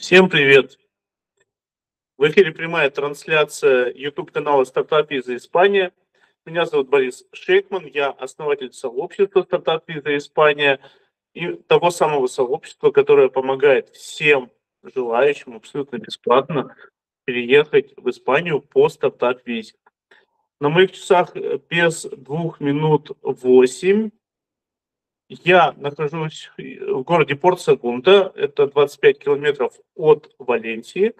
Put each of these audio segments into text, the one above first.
Всем привет! В эфире прямая трансляция YouTube-канала Startup Visa Испания. Меня зовут Борис Шейхман, я основатель сообщества Startup Visa Испания и того самого сообщества, которое помогает всем желающим абсолютно бесплатно переехать в Испанию по Startup Visa. На моих часах без 2 минут 8. Я нахожусь в городе Портсагунта, это 25 километров от Валенсии,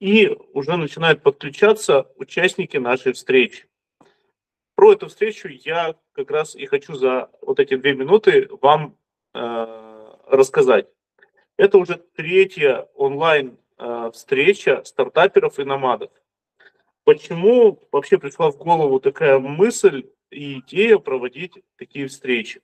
и уже начинают подключаться участники нашей встречи. Про эту встречу я как раз и хочу за вот эти 2 минуты вам рассказать. Это уже 3-я онлайн встреча стартаперов и номадов. Почему вообще пришла в голову такая мысль и идея проводить такие встречи?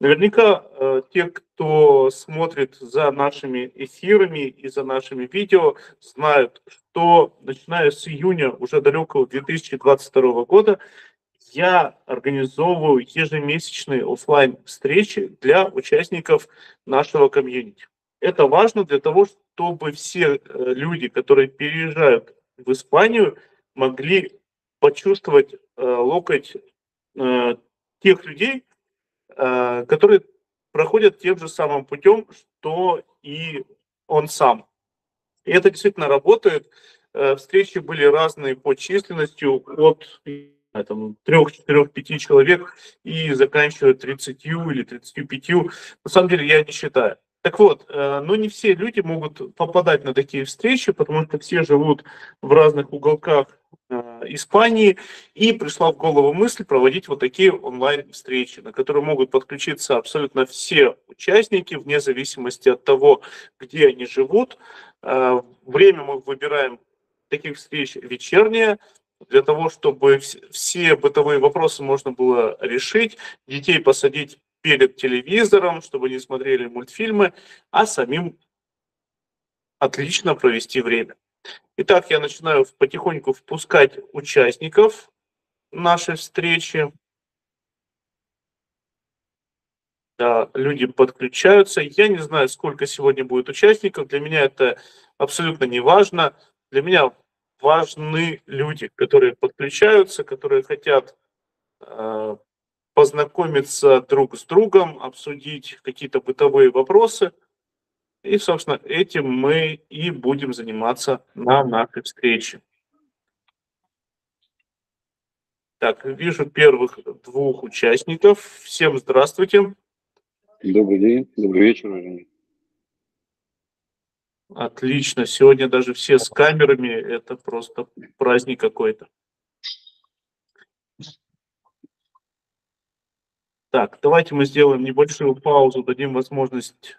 Наверняка те, кто смотрит за нашими эфирами и за нашими видео, знают, что начиная с июня уже далекого 2022 года я организовываю ежемесячные офлайн встречи для участников нашего комьюнити. Это важно для того, чтобы все люди, которые переезжают в Испанию, могли почувствовать локоть тех людей, которые проходят тем же самым путем, что и он сам. И это действительно работает. Встречи были разные по численности, от 3-4-5 человек и заканчивая 30 или 35. На самом деле я не считаю. Так вот, но не все люди могут попадать на такие встречи, потому что все живут в разных уголках Испании, и пришла в голову мысль проводить вот такие онлайн-встречи, на которые могут подключиться абсолютно все участники, вне зависимости от того, где они живут. Время мы выбираем таких встреч вечернее, для того, чтобы все бытовые вопросы можно было решить, детей посадить перед телевизором, чтобы не смотрели мультфильмы, а самим отлично провести время. Итак, я начинаю потихоньку впускать участников нашей встречи. Да, люди подключаются. Я не знаю, сколько сегодня будет участников. Для меня это абсолютно не важно. Для меня важны люди, которые подключаются, которые хотят познакомиться друг с другом, обсудить какие-то бытовые вопросы. И, собственно, этим мы и будем заниматься на нашей встрече. Так, вижу первых 2 участников. Всем здравствуйте. Добрый день, добрый вечер, уважаемые. Отлично. Сегодня даже все с камерами. Это просто праздник какой-то. Так, давайте мы сделаем небольшую паузу, дадим возможность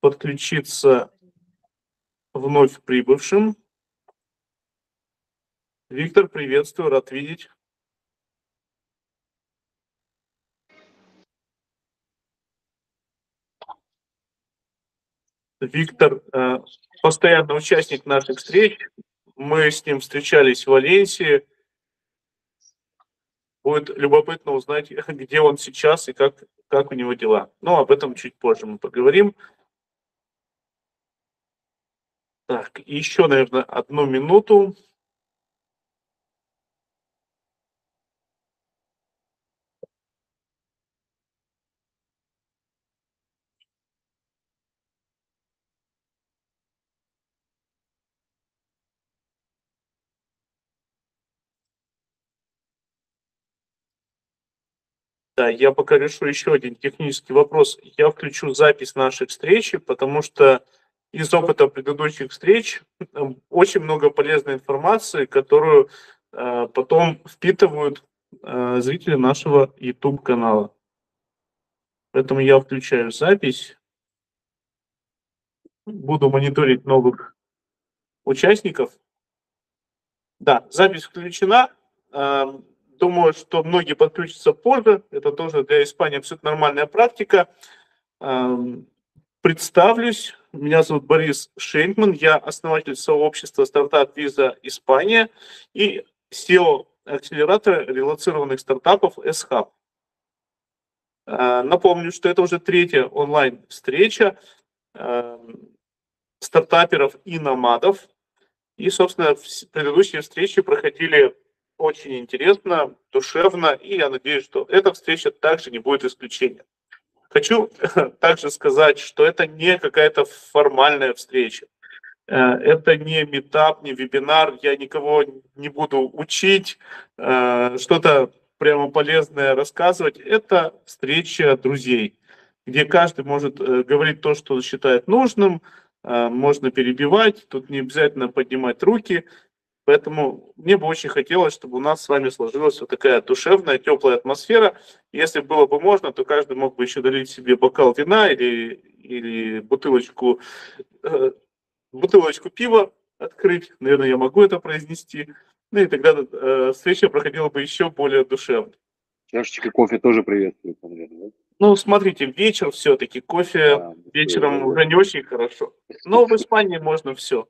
подключиться вновь прибывшим. Виктор, приветствую, рад видеть. Виктор постоянный участник наших встреч. Мы с ним встречались в Валенсии. Будет любопытно узнать, где он сейчас и как у него дела. Но об этом чуть позже мы поговорим. Так, еще, наверное, 1 минуту. Да, я пока решу еще один технический вопрос. Я включу запись нашей встречи, потому что из опыта предыдущих встреч очень много полезной информации, которую потом впитывают зрители нашего YouTube-канала. Поэтому я включаю запись, буду мониторить новых участников. Да, запись включена. Думаю, что многие подключатся позже. Это тоже для Испании абсолютно нормальная практика. Представлюсь. Меня зовут Борис Шейхман, я основатель сообщества Startup Visa Испания и CEO акселератора релацированных стартапов S-Hub. Напомню, что это уже 3-я онлайн-встреча. стартаперов и номадов. И, собственно, предыдущие встречи проходили очень интересно, душевно, и я надеюсь, что эта встреча также не будет исключением. Хочу также сказать, что это не какая-то формальная встреча. Это не митап, не вебинар, я никого не буду учить, что-то прямо полезное рассказывать. Это встреча друзей, где каждый может говорить то, что считает нужным, можно перебивать, тут не обязательно поднимать руки. Поэтому мне бы очень хотелось, чтобы у нас с вами сложилась вот такая душевная, теплая атмосфера. Если было бы можно, то каждый мог бы еще долить себе бокал вина или бутылочку пива открыть. Наверное, я могу это произнести. Ну и тогда встреча проходила бы еще более душевно. Чашечка кофе тоже приветствует, наверное. Ну, смотрите, вечер все-таки. Кофе вечером уже не очень хорошо. Но в Испании можно все.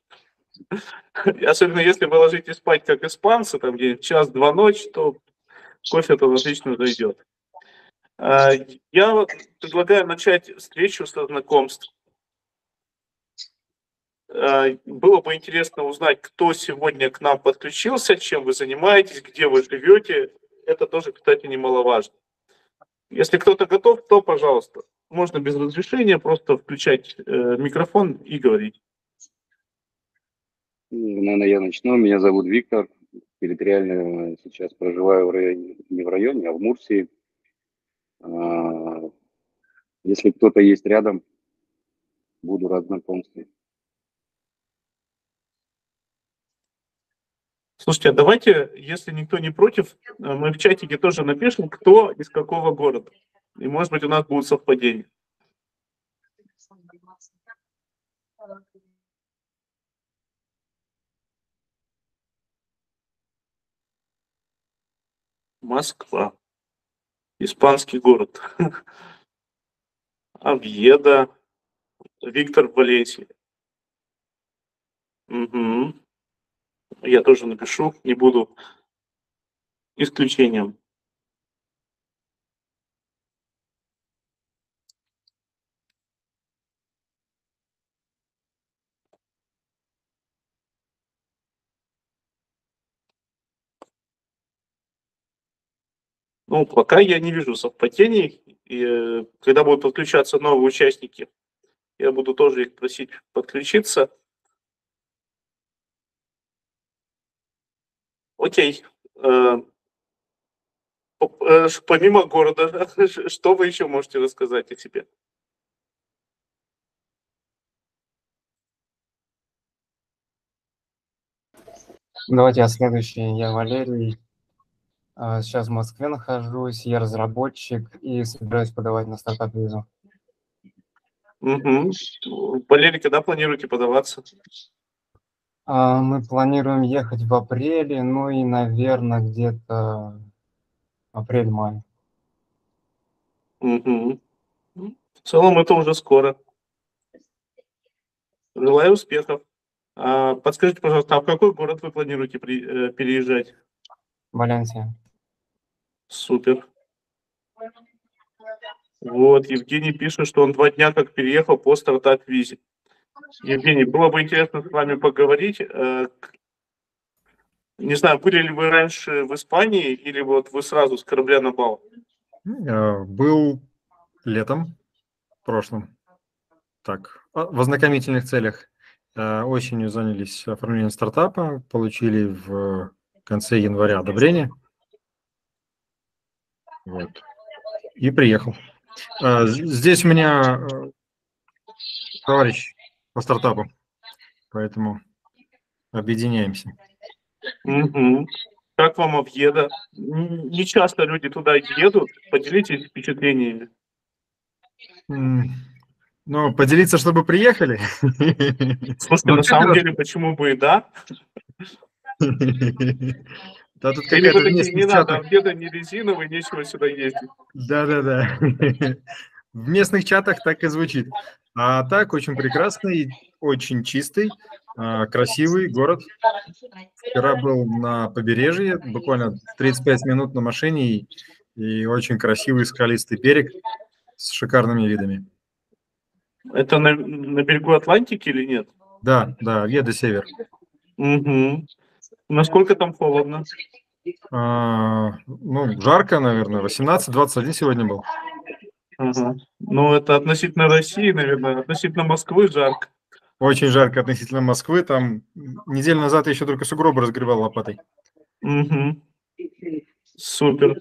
Особенно если вы ложитесь спать как испанцы, там где час-два ночи, то кофе-то отлично дойдет. Я вот предлагаю начать встречу со знакомств. Было бы интересно узнать, кто сегодня к нам подключился, чем вы занимаетесь, где вы живете. Это тоже, кстати, немаловажно. Если кто-то готов, то, пожалуйста, можно без разрешения просто включать микрофон и говорить. Наверное, я начну. Меня зовут Виктор. Территориально сейчас проживаю в районе, не в районе, а в Мурсии. Если кто-то есть рядом, буду рад знакомству. Слушайте, а давайте, если никто не против, мы в чатике тоже напишем, кто из какого города. И, может быть, у нас будут совпадения. Москва. Испанский город. Овьеда. Виктор, Валенсия. Угу. Я тоже напишу, не буду исключением. Ну, пока я не вижу совпадений. И, когда будут подключаться новые участники, я буду тоже их просить подключиться. Окей. Помимо города, что вы еще можете рассказать о себе? Давайте я следующий. Я Валерий. Сейчас в Москве нахожусь. Я разработчик и собираюсь подавать на Startup Visa. Угу. Валерий, когда планируете подаваться? Мы планируем ехать в апреле, ну и, наверное, где-то апрель-май. Угу. В целом это уже скоро. Желаю успехов. Подскажите, пожалуйста, а в какой город вы планируете переезжать? Валенсия. Супер. Вот, Евгений пишет, что он 2 дня как переехал по стартап-визе. Евгений, было бы интересно с вами поговорить. Не знаю, были ли вы раньше в Испании или вот вы сразу с корабля на бал? Был летом, в прошлом. Так, в ознакомительных целях. Осенью занялись оформлением стартапа, получили в конце января одобрение. Вот. И приехал. Здесь у меня товарищ по стартапу, поэтому объединяемся. Угу. Как вам Овьеда? Не часто люди туда едут. Поделитесь впечатлениями. Ну, поделиться, чтобы приехали. Слушайте, на самом деле, почему бы и да? Да тут какая-то не надо, Овьеда не резиновый, нечего сюда ездить. Да-да-да. В местных чатах так и звучит. А так, очень прекрасный, очень чистый, красивый город. Вчера был на побережье, буквально 35 минут на машине, и очень красивый скалистый берег с шикарными видами. Это на берегу Атлантики или нет? Да, Овьеда север. Угу. Насколько там холодно? Ну, жарко, наверное, 18-21 сегодня был. Угу. Ну, это относительно России, наверное, относительно Москвы жарко. Очень жарко относительно Москвы, там неделю назад я еще только сугробы разгребал лопатой. Угу. Супер.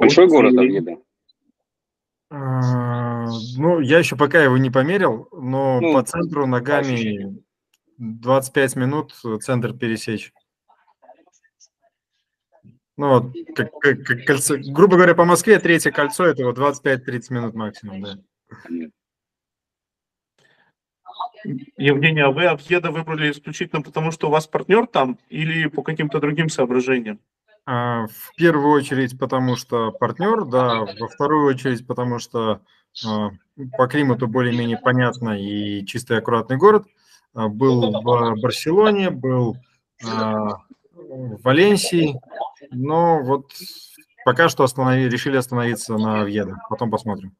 Большой город Овьеда? Ну, я еще пока его не померил, но по центру ногами 25 минут центр пересечь. Ну, как кольцо, грубо говоря, по Москве третье кольцо, это вот 25-30 минут максимум, да. Евгений, а вы Овьеда выбрали исключительно потому, что у вас партнер там или по каким-то другим соображениям? В первую очередь, потому что партнер, да, во вторую очередь, потому что по климату более-менее понятно и чистый аккуратный город. Был в Барселоне, был в Валенсии, но вот пока что решили остановиться на Овьеда, потом посмотрим.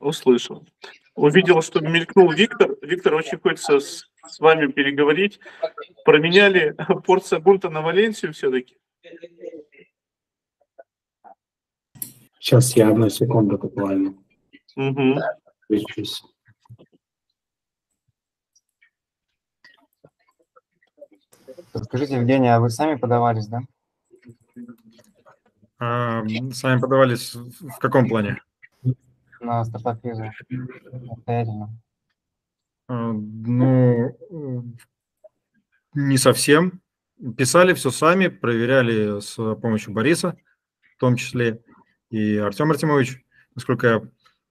Услышал. Увидел, что мелькнул Виктор. Виктор, очень хочется с вами переговорить. Променяли Портсагунта на Валенсию все-таки? Сейчас я одну секунду буквально. Угу. Включусь. Скажите, Евгений, а вы сами подавались, да? Сами подавались в каком плане? На Startup Visa. Ну, не совсем. Писали все сами, проверяли с помощью Бориса, в том числе и Артемович, насколько я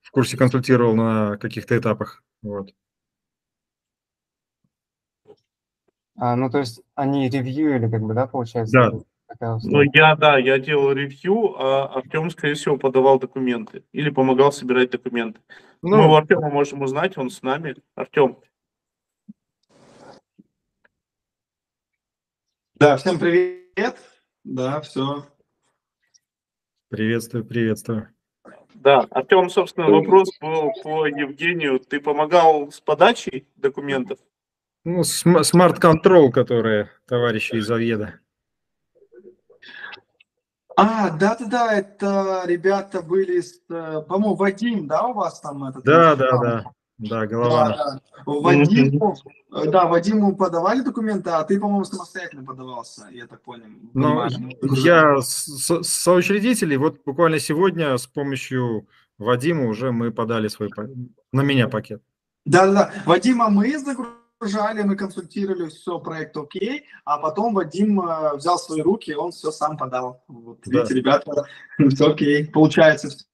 в курсе, консультировал на каких-то этапах. Вот. Ну, то есть они ревьюили, как бы, да, получается? Да. Ну, я делал ревью, а Артем, скорее всего, подавал документы или помогал собирать документы. Ну, мы у Артема можем узнать, он с нами. Артем. Да, всем привет. Да, все. Приветствую, приветствую. Да, Артем, собственно, вопрос был по Евгению. Ты помогал с подачей документов? Ну, смарт-контрол, которые товарищи из Овьеда. Да, это ребята были, по-моему, Вадим, да, у вас там? Да, голова. Да, Вадиму подавали документы, а ты, по-моему, самостоятельно подавался, я так понял. Ну, я соучредитель, и вот буквально сегодня с помощью Вадима уже мы подали свой на меня пакет. Да, Вадима мы загружали, мы консультировали, все, проект окей, а потом Вадим взял в свои руки, он все сам подал. Вот, да. Видите, ребята, все окей, получается все.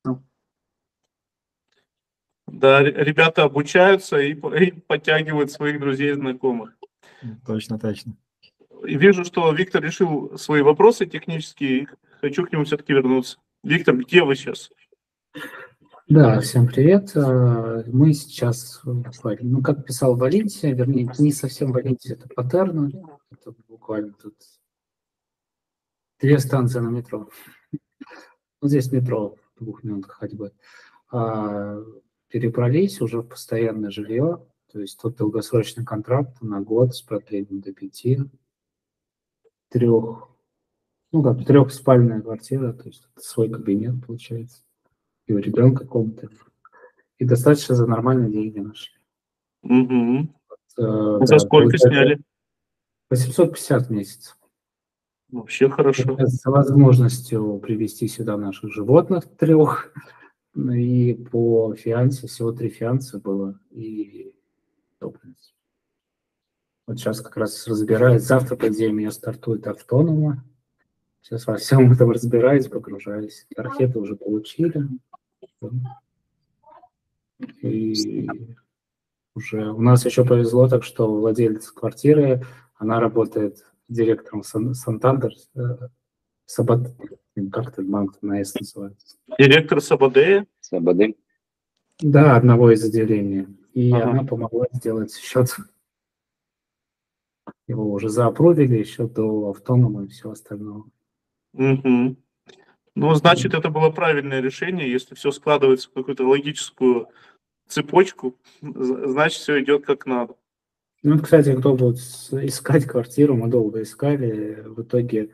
Да, ребята обучаются и подтягивают своих друзей и знакомых. Точно, точно. Вижу, что Виктор решил свои вопросы технические. Хочу к нему все-таки вернуться. Виктор, где вы сейчас? Да, всем привет. Мы сейчас, ну, как писал Валенсия, вернее, не совсем Валенсия, это Патерна. Это буквально тут 2 станции на метро. Вот здесь метро, 2 минутах ходьбы. Перебрались уже в постоянное жилье, то есть тут долгосрочный контракт на год с продлением до 5, 3, ну как 3-спальная квартира, то есть свой кабинет получается, и у ребенка комната, и достаточно за нормальные деньги нашли. Угу. Вот, за сколько сняли? 850 в месяц. Вообще хорошо. С возможностью привезти сюда наших животных 3. И по фиансе, всего 3 фианса было, и топливность. Вот сейчас как раз разбираюсь, завтра по идее у меня стартует автонома. Сейчас во всем этом разбираюсь, погружаюсь. Тархеты уже получили. И уже у нас еще повезло, так что владелец квартиры, она работает директором Сантандер, как этот банк на S называется? Директор Сабаде? Сабаде. Да, одного из отделений. И она помогла сделать счет. Его уже заапрувили еще до автонома и всего остального. Угу. Ну, значит, это было правильное решение. Если все складывается в какую-то логическую цепочку, значит, все идет как надо. Ну, кстати, кто будет искать квартиру, мы долго искали. В итоге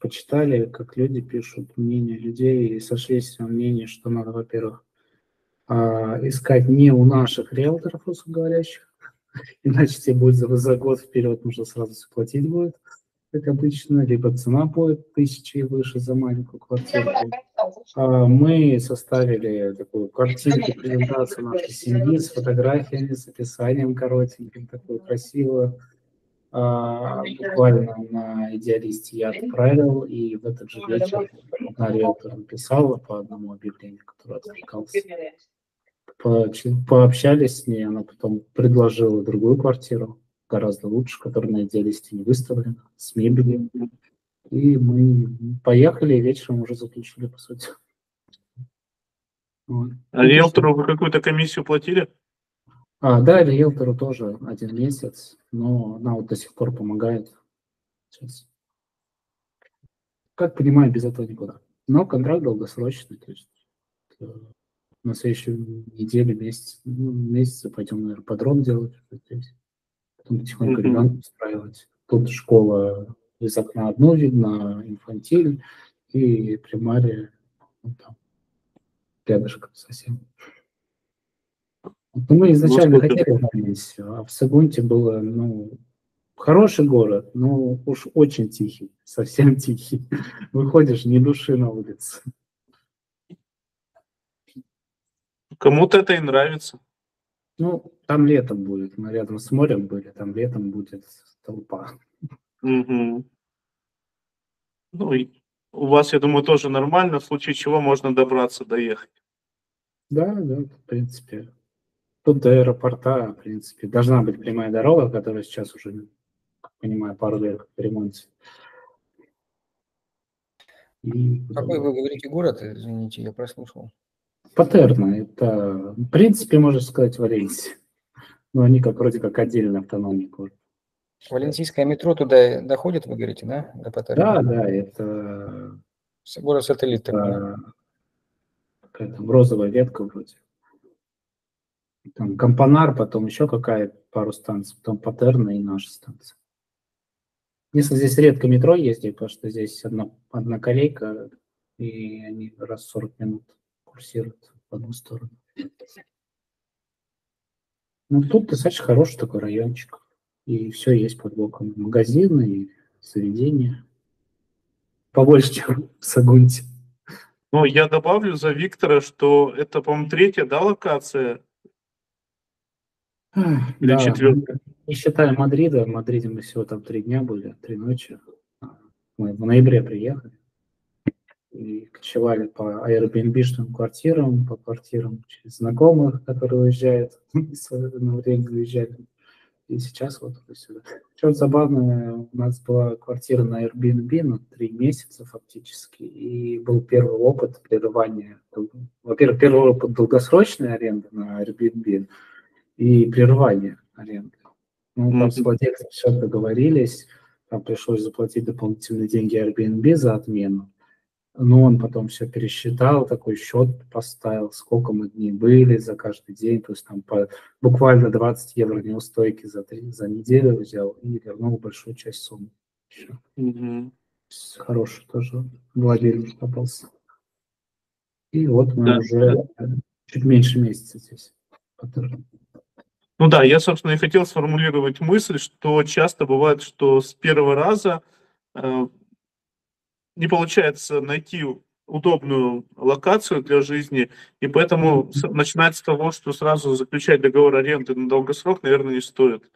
почитали, как люди пишут, мнение людей, и сошлись в мнении, что надо, во-первых, искать не у наших риэлторов русскоговорящих, иначе тебе будет за год вперед нужно сразу заплатить будет, как обычно, либо цена будет 1000 и выше за маленькую квартиру. Мы составили такую картинку, презентацию нашей семьи с фотографиями, с описанием коротеньким, такую красивую. Буквально на идеалисте я отправил, и в этот же вечер на риэлтор написала по одному объявлению, которое откликался. Пообщались с ней, она потом предложила другую квартиру, гораздо лучше, которая на идеалисте не выставлена, с мебелью. И мы поехали, и вечером уже заключили, по сути. Вот. А риэлтору вы какую-то комиссию платили? Да, риэлтору тоже 1 месяц, но она вот до сих пор помогает. Сейчас. Как понимаю, без этого никуда. Но контракт долгосрочный, то есть на следующей неделе, месяце пойдем, наверное, подром делать, потом потихоньку ребенка устраивать. Тут школа из окна одну видно, инфантиль, и примария вот там, рядышком совсем. Мы изначально хотели Валенсию, а в Сагунте было, ну, хороший город, но уж очень тихий, совсем тихий. Выходишь, ни души на улице. Кому-то это и нравится. Ну, там летом будет, мы рядом с морем были, там летом будет толпа. Угу. Ну, и у вас, я думаю, тоже нормально, в случае чего можно добраться, доехать. Да, в принципе. Тут до аэропорта, в принципе, должна быть прямая дорога, которая сейчас уже, как понимаю, пару лет в ремонте. И... Какой вы говорите город, извините, я прослушал? Патерна, это, в принципе, можно сказать, Валенсия. Но они как вроде как отдельная автономный город. Валенсийское метро туда доходит, вы говорите, да? До Патерны? Да, это... Город-сателлит. Какая-то розовая ветка вроде. Там Компонар, потом еще какая-то пару станций, потом Патерна и наша станция. Если здесь редко метро ездит, потому что здесь одна колейка, и они раз в 40 минут курсируют в одну сторону. Ну, тут достаточно хороший такой райончик. И все есть под боком. Магазины и заведения. Побольше, чем в Сагунте. Ну, я добавлю за Виктора, что это, по-моему, 3-я, да, локация? Или 4-я. Не считая Мадрида, в Мадриде мы всего там 3 дня были, 3 ночи. Мы в ноябре приехали и кочевали по Airbnb-шным квартирам, по квартирам через знакомых, которые уезжают, на время уезжали. И сейчас вот это все. Причем забавно, у нас была квартира на Airbnb на 3 месяца фактически, и был первый опыт прерывания. Во-первых, первый опыт долгосрочной аренды на Airbnb, и прерывание аренды. Ну, там с владельцем все договорились, там пришлось заплатить дополнительные деньги Airbnb за отмену, но он потом все пересчитал, такой счет поставил, сколько мы дней были за каждый день, то есть там буквально 20 евро неустойки за неделю взял и вернул большую часть суммы. Хороший тоже владелец попался. И вот мы уже чуть меньше месяца здесь. Ну да, я, собственно, и хотел сформулировать мысль, что часто бывает, что с первого раза не получается найти удобную локацию для жизни, и поэтому начинать с того, что сразу заключать договор аренды на долгий срок, наверное, не стоит.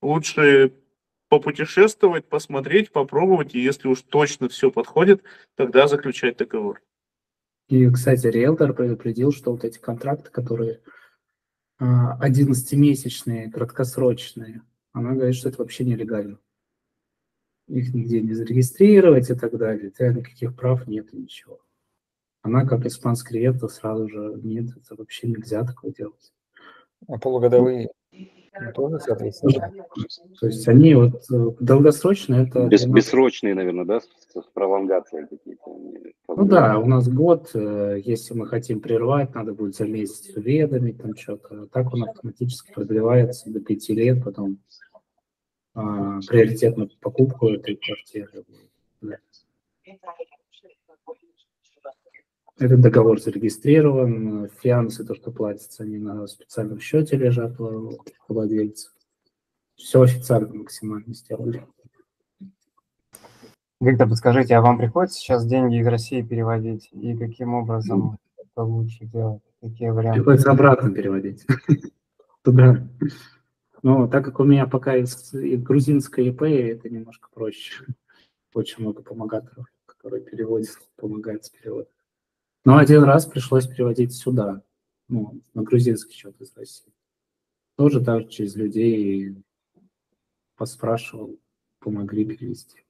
Лучше попутешествовать, посмотреть, попробовать, и если уж точно все подходит, тогда заключать договор. И, кстати, риэлтор предупредил, что вот эти контракты, которые... 11-месячные, краткосрочные. Она говорит, что это вообще нелегально. Их нигде не зарегистрировать и так далее. Тебя никаких прав нет, ничего. Она, как испанский риэлтор, сразу же, нет, это вообще нельзя такое делать. А полугодовые Тоже, соответственно. То есть они вот долгосрочно это... Бессрочные, наверное, да, с пролонгацией какие-то? Ну да, у нас год, если мы хотим прервать, надо будет за месяц уведомить, там что-то. Так он автоматически продлевается до 5 лет, потом приоритетную покупку этой квартиры. Да. Этот договор зарегистрирован, финансы, то, что платится, они на специальном счете лежат у владельца. Все официально максимально сделали. Виктор, подскажите, а вам приходится сейчас деньги из России переводить? И каким образом это лучше делать? Какие варианты? Приходится обратно переводить. Туда. Но так как у меня пока из грузинской ИП, это немножко проще. Очень много помогаторов, которые переводят, помогают с переводом. Но один раз пришлось переводить сюда, ну, на грузинский счет из России. Тоже так через людей поспрашивал, помогли перевести.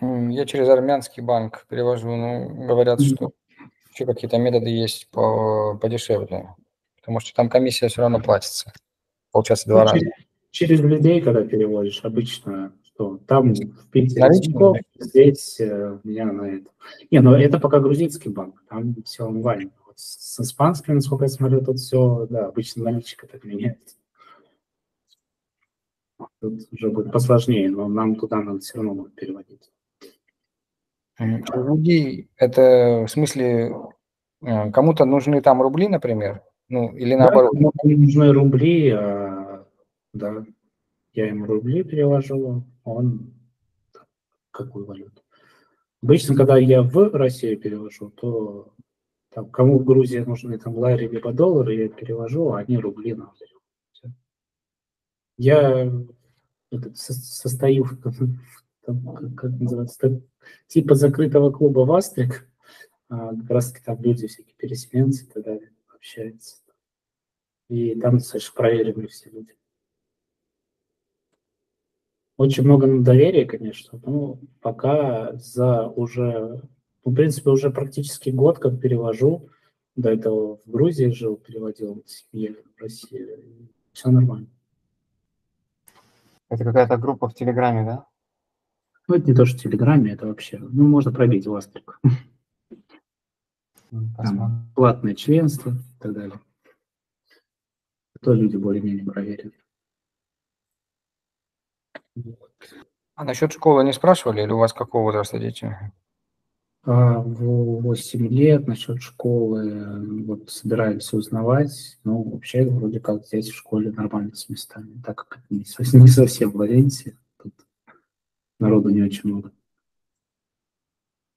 Я через армянский банк перевожу, ну, говорят, что еще какие-то методы есть подешевле, потому что там комиссия все равно платится, получается, два раза. Через людей, когда переводишь, обычно... Там в Питере, здесь у меня на это. Не, ну это пока грузинский банк, там все онлайн. Вот с испанским, насколько я смотрю, тут все, да, обычно наличка так меняется. Тут уже будет посложнее, но нам туда надо все равно будет переводить. Рубли, это в смысле, кому-то нужны там рубли, например? Ну, или наоборот? Да, нужны рубли, да. Я им рубли перевожу, он какую валюту. Обычно, когда я в Россию перевожу, то там, кому в Грузии нужны там лари либо доллары, я перевожу, а они рубли нам переводят. Я этот, состою в как называется, типа закрытого клуба в Астрик, как раз там люди всякие переселенцы и так далее общаются. И там, конечно, проверены все люди. Очень много на доверие, конечно, но пока за уже, в принципе, уже практически год, как перевожу, до этого в Грузии жил, переводил в семье в России, все нормально. Это какая-то группа в Телеграме, да? Ну, это не то, что в Телеграме, это вообще, ну, можно пробить в Астрик. Платное членство и так далее. То люди более-менее проверят. А насчет школы не спрашивали, или у вас какого возраста дети? 8 лет, насчет школы вот собираемся узнавать, но вообще вроде как здесь в школе нормально с местами, так как это не совсем Валенсия, тут народу не очень много.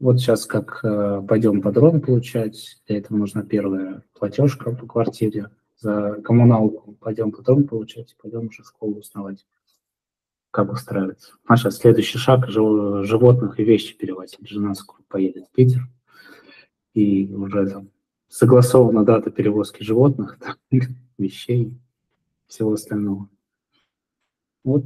Вот сейчас как пойдем подрон получать, для этого нужна первая платежка по квартире, за коммуналку пойдем подрон получать, пойдем уже в школу узнавать. Как устраивается. А сейчас следующий шаг – животных и вещи перевозить. Жена скоро поедет в Питер. И уже там согласована дата перевозки животных, там, вещей, всего остального. Вот.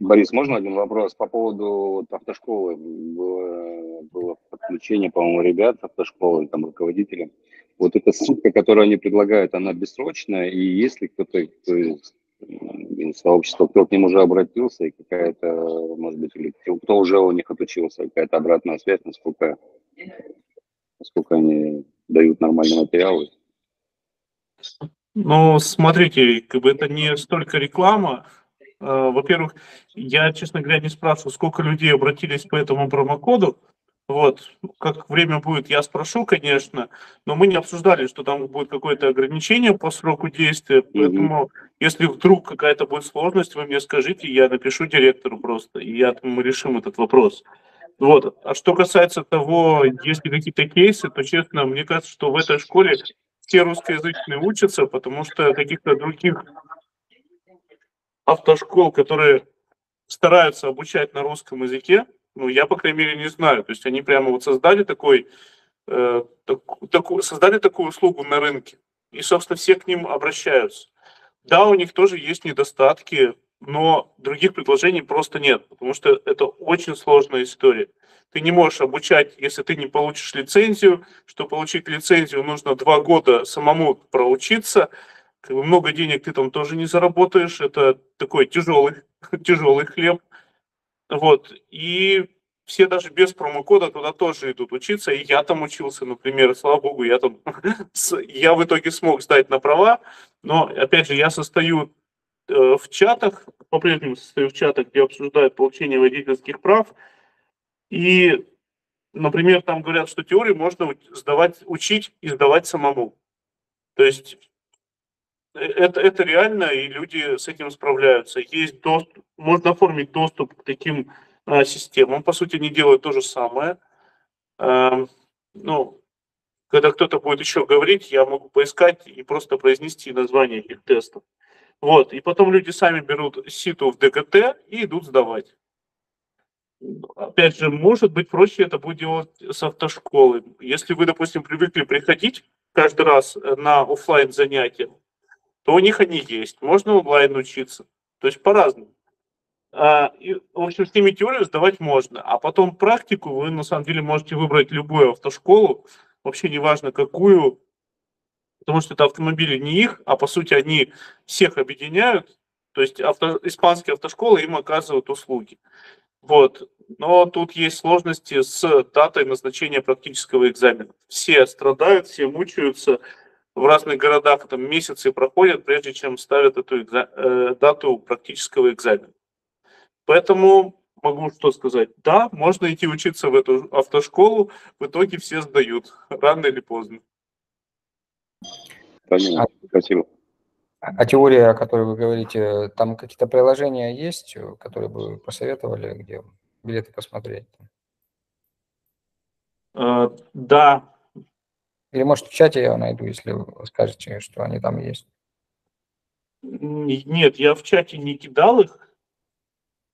Борис, можно один вопрос по поводу автошколы? Было подключение, по-моему, ребят автошколы, там, руководителям. Вот эта ссылка, которую они предлагают, она бессрочная, и если кто-то из сообщества, кто к ним уже обратился, и какая-то, может быть, или кто уже у них отучился, какая-то обратная связь, насколько они дают нормальные материалы? Ну, смотрите, как бы это не столько реклама. Во-первых, я, честно говоря, не спрашиваю, сколько людей обратились по этому промокоду. Вот, как время будет, я спрошу, конечно, но мы не обсуждали, что там будет какое-то ограничение по сроку действия, поэтому если вдруг какая-то будет сложность, вы мне скажите, я напишу директору просто, и мы решим этот вопрос. Вот. А что касается того, есть ли какие-то кейсы, то, честно, мне кажется, что в этой школе все русскоязычные учатся, потому что каких-то других автошкол, которые стараются обучать на русском языке, ну, я, по крайней мере, не знаю. То есть они прямо вот создали такую услугу на рынке. И, собственно, все к ним обращаются. Да, у них тоже есть недостатки, но других предложений просто нет, потому что это очень сложная история. Ты не можешь обучать, если ты не получишь лицензию. Чтобы получить лицензию, нужно 2 года самому проучиться. Много денег ты там тоже не заработаешь. Это такой тяжелый хлеб. Вот. И все даже без промокода туда тоже идут учиться. И я там учился, например. Слава богу, я там... Я в итоге смог сдать на права. Но, опять же, я состою в чатах. По-прежнему состою в чатах, где обсуждают получение водительских прав. И, например, там говорят, что теорию можно учить и сдавать самому. То есть... Это реально, и люди с этим справляются. Есть доступ, можно оформить доступ к таким системам. По сути, они делают то же самое. Ну, когда кто-то будет еще говорить, я могу поискать и просто произнести название этих тестов. Вот. И потом люди сами берут ситу в ДГТ и идут сдавать. Опять же, может быть, проще это будет делать с автошколы. Если вы, допустим, привыкли приходить каждый раз на офлайн занятия, то у них они есть. Можно онлайн учиться. То есть по-разному. В общем, с ними теорию сдавать можно. А потом практику вы, на самом деле, можете выбрать любую автошколу. Вообще неважно, какую. Потому что это автомобили не их, а по сути они всех объединяют. То есть испанские автошколы им оказывают услуги. Вот. Но тут есть сложности с датой назначения практического экзамена. Все страдают, все мучаются. В разных городах там месяцы проходят, прежде чем ставят эту дату практического экзамена. Поэтому могу что сказать. Да, можно идти учиться в эту автошколу, в итоге все сдают, рано или поздно. Понятно, спасибо. А теория, о которой вы говорите, там какие-то приложения есть, которые бы посоветовали, где билеты посмотреть? Да. Или, может, в чате я найду, если вы скажете, что они там есть. Нет, я в чате не кидал их.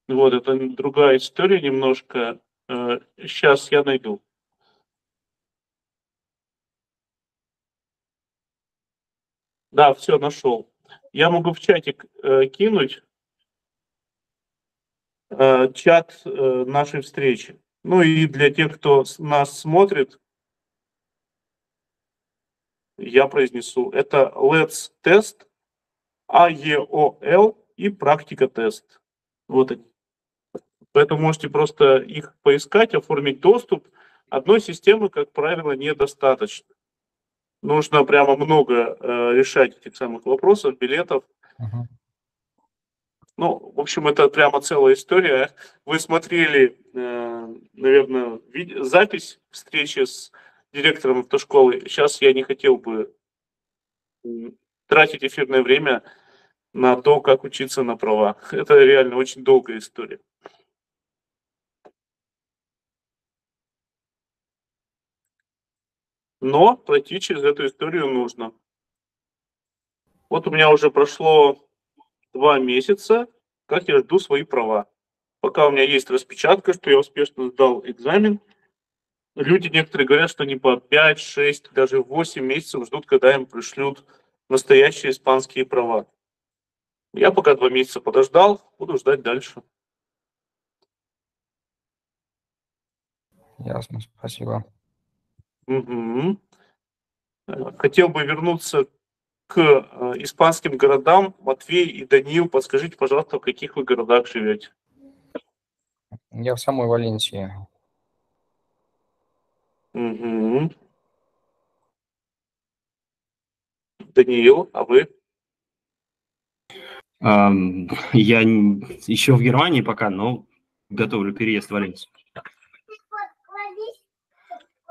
Вот, это другая история немножко. Сейчас я найду. Да, все, нашел. Я могу в чатик кинуть. Чат нашей встречи. Ну и для тех, кто нас смотрит, я произнесу. Это Let's Test, AEOL и практика тест. Вот они. Поэтому можете просто их поискать, оформить доступ. Одной системы, как правило, недостаточно. Нужно прямо много решать этих самых вопросов, билетов. Ну, в общем, это прямо целая история. Вы смотрели, наверное, запись встречи с директором автошколы. Сейчас я не хотел бы тратить эфирное время на то, как учиться на права. Это реально очень долгая история. Но пройти через эту историю нужно. Вот у меня уже прошло 2 месяца, как я жду свои права. Пока у меня есть распечатка, что я успешно сдал экзамен. Люди некоторые говорят, что они по 5, 6, даже 8 месяцев ждут, когда им пришлют настоящие испанские права. Я пока 2 месяца подождал, буду ждать дальше. Ясно, спасибо. Угу. Хотел бы вернуться к испанским городам. Матвей и Даниил, подскажите, пожалуйста, в каких вы городах живете? Я в самой Валенсии. Угу. Даниил, а вы? Я еще в Германии пока, но готовлю переезд в Валенсию.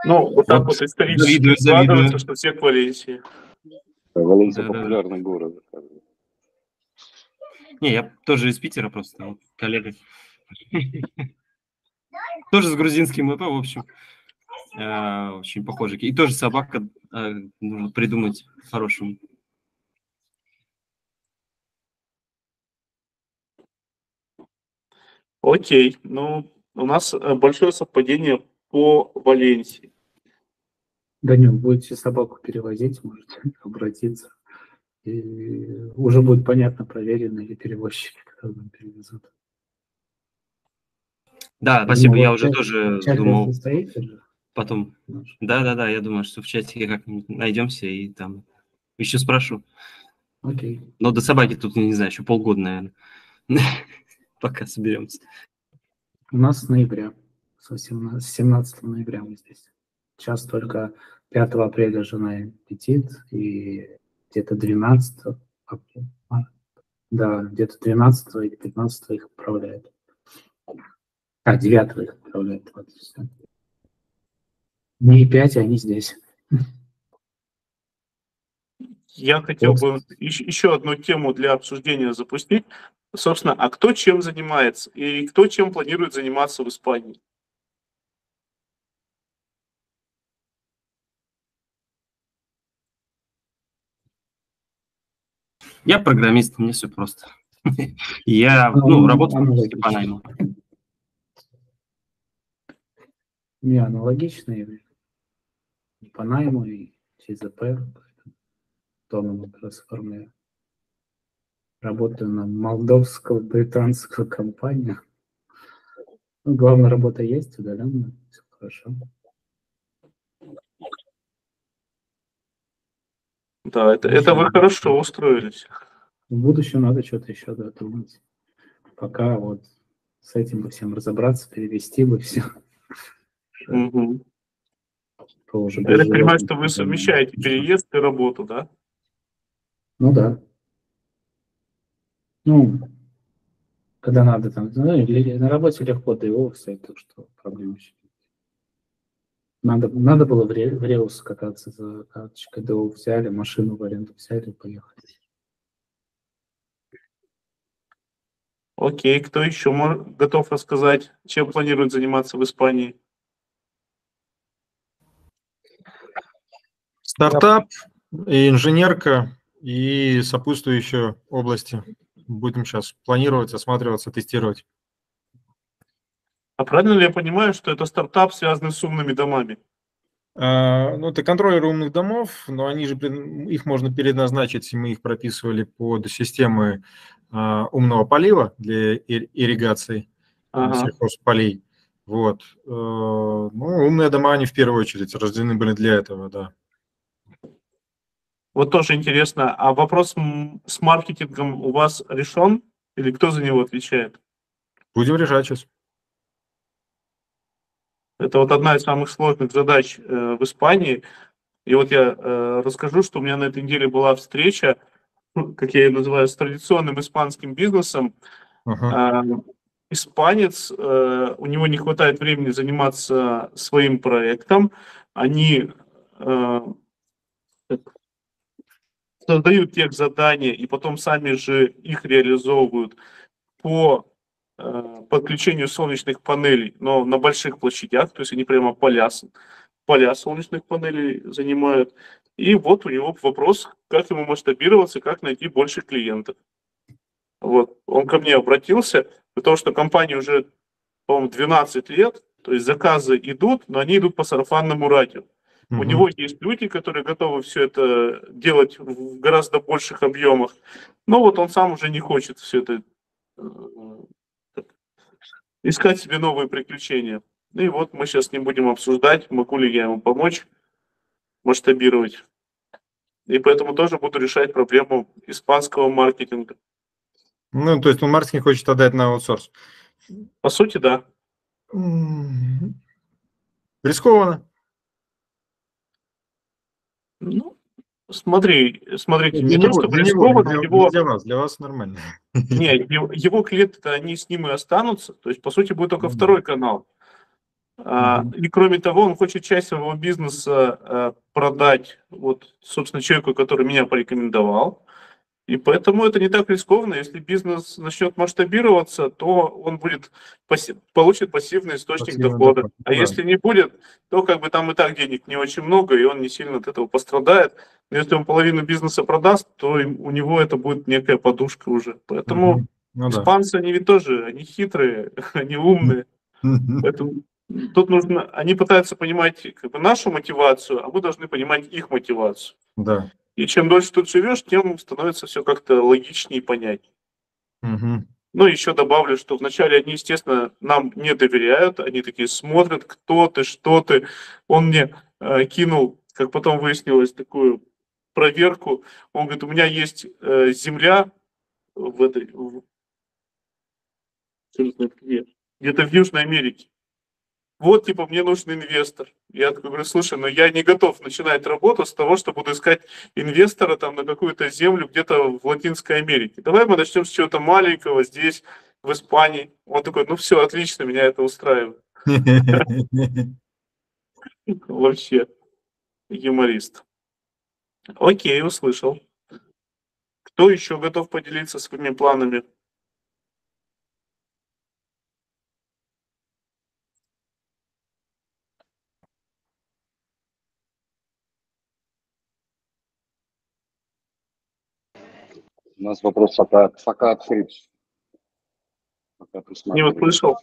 Ну, вот так вот исторически складывается, что все к Валенсии. Валенсия популярный город. Не, я тоже из Питера просто, коллега. Тоже с грузинским ИП, в общем. Очень похожи. И тоже собака нужно придумать хорошему. Окей. Ну, у нас большое совпадение по Валенсии. Данил, будете собаку перевозить, можете обратиться. И уже будет понятно, проверены ли перевозчики, которые вам перевезут. Да, спасибо, я уже тоже думал. Потом. Да, я думаю, что в чате как-нибудь найдемся и там еще спрошу. Окей. Но до собаки тут, не знаю, еще полгода, наверное, пока соберемся. У нас с ноября, с 17 ноября мы здесь. Сейчас только 5 апреля жена летит, и где-то 12 апреля, да, где-то 12 или 15 их отправляют. А, 9 их отправляют. Вот, все. Не 5, они здесь. Я хотел бы еще одну тему для обсуждения запустить. Собственно, а кто чем занимается и кто чем планирует заниматься в Испании? Я программист, мне все просто. Я работаю по найму. У меня аналогичные по найму и через АП. Тонну трансформирую. Работаю на молдовскую, британскую компанию. Ну, главное, работа есть, удаленно, все хорошо. Да, это вы хорошо устроились. В будущем надо что-то еще додумать. Пока вот с этим бы всем разобраться, перевести бы все. Угу. Я так понимаю, что вы совмещаете переезд и работу, да? Ну да. Ну, когда надо там, на работе легко, да и офиса, так что проблем еще нет. Надо было в Реус кататься за карточкой, да взяли, машину в аренду взяли и поехали. Окей, кто еще готов рассказать, чем планирует заниматься в Испании? Стартап, и инженерка. И сопутствующие области будем сейчас планировать, осматриваться, тестировать. А правильно ли я понимаю, что это стартап, связанный с умными домами? Ну, это контроллеры умных домов, но они же, их можно переназначить, мы их прописывали под системы умного полива для ирригации сельхозполей. Вот. Ну, умные дома, они в первую очередь рождены были для этого, да. Вот тоже интересно, а вопрос с маркетингом у вас решен или кто за него отвечает? Будем решать сейчас. Это вот одна из самых сложных задач в Испании. И вот я расскажу, что у меня на этой неделе была встреча, как я ее называю, с традиционным испанским бизнесом. Испанец, у него не хватает времени заниматься своим проектом. Они... создают тех задания и потом сами же их реализовывают по подключению солнечных панелей, но на больших площадях, то есть они прямо поля солнечных панелей занимают. И вот у него вопрос, как ему масштабироваться, как найти больше клиентов. Вот. Он ко мне обратился, потому что компания уже, по-моему, 12 лет, то есть заказы идут, но они идут по сарафанному радио. У него есть люди, которые готовы все это делать в гораздо больших объемах, но вот он сам уже не хочет все это искать себе новые приключения. И вот мы сейчас с ним будем обсуждать, могу ли я ему помочь масштабировать. И поэтому тоже буду решать проблему испанского маркетинга. Ну, то есть он маркетинг хочет отдать на аутсорс? По сути, да. Рискованно. Ну, смотрите, не то, что для вас нормально. Нет, его клиенты-то, они с ним и останутся, то есть, по сути, будет только второй канал. И, кроме того, он хочет часть своего бизнеса продать, вот, собственно, человеку, который меня порекомендовал, и поэтому это не так рискованно. Если бизнес начнет масштабироваться, то он будет получит пассивный источник дохода. А если не будет, то как бы там и так денег не очень много, и он не сильно от этого пострадает. Но если он половину бизнеса продаст, то у него это будет некая подушка уже. Поэтому испанцы, они ведь тоже, они хитрые, они умные. Поэтому тут нужно, они пытаются понимать как бы нашу мотивацию, а мы должны понимать их мотивацию. Да. И чем дольше тут живешь, тем становится все как-то логичнее и понятнее. Ну, еще добавлю, что вначале они, естественно, нам не доверяют, они такие смотрят, кто ты, что ты. Он мне кинул, как потом выяснилось, такую проверку. Он говорит, у меня есть земля в этой, где-то в Южной Америке. Вот, типа, мне нужен инвестор. Я такой говорю, слушай, но я не готов начинать работу с того, что буду искать инвестора там на какую-то землю где-то в Латинской Америке. Давай мы начнем с чего-то маленького здесь, в Испании. Он такой, ну все, отлично, меня это устраивает. Вообще, юморист. Окей, услышал. Кто еще готов поделиться своими планами? У нас вопрос пока открыт. Пока не услышал.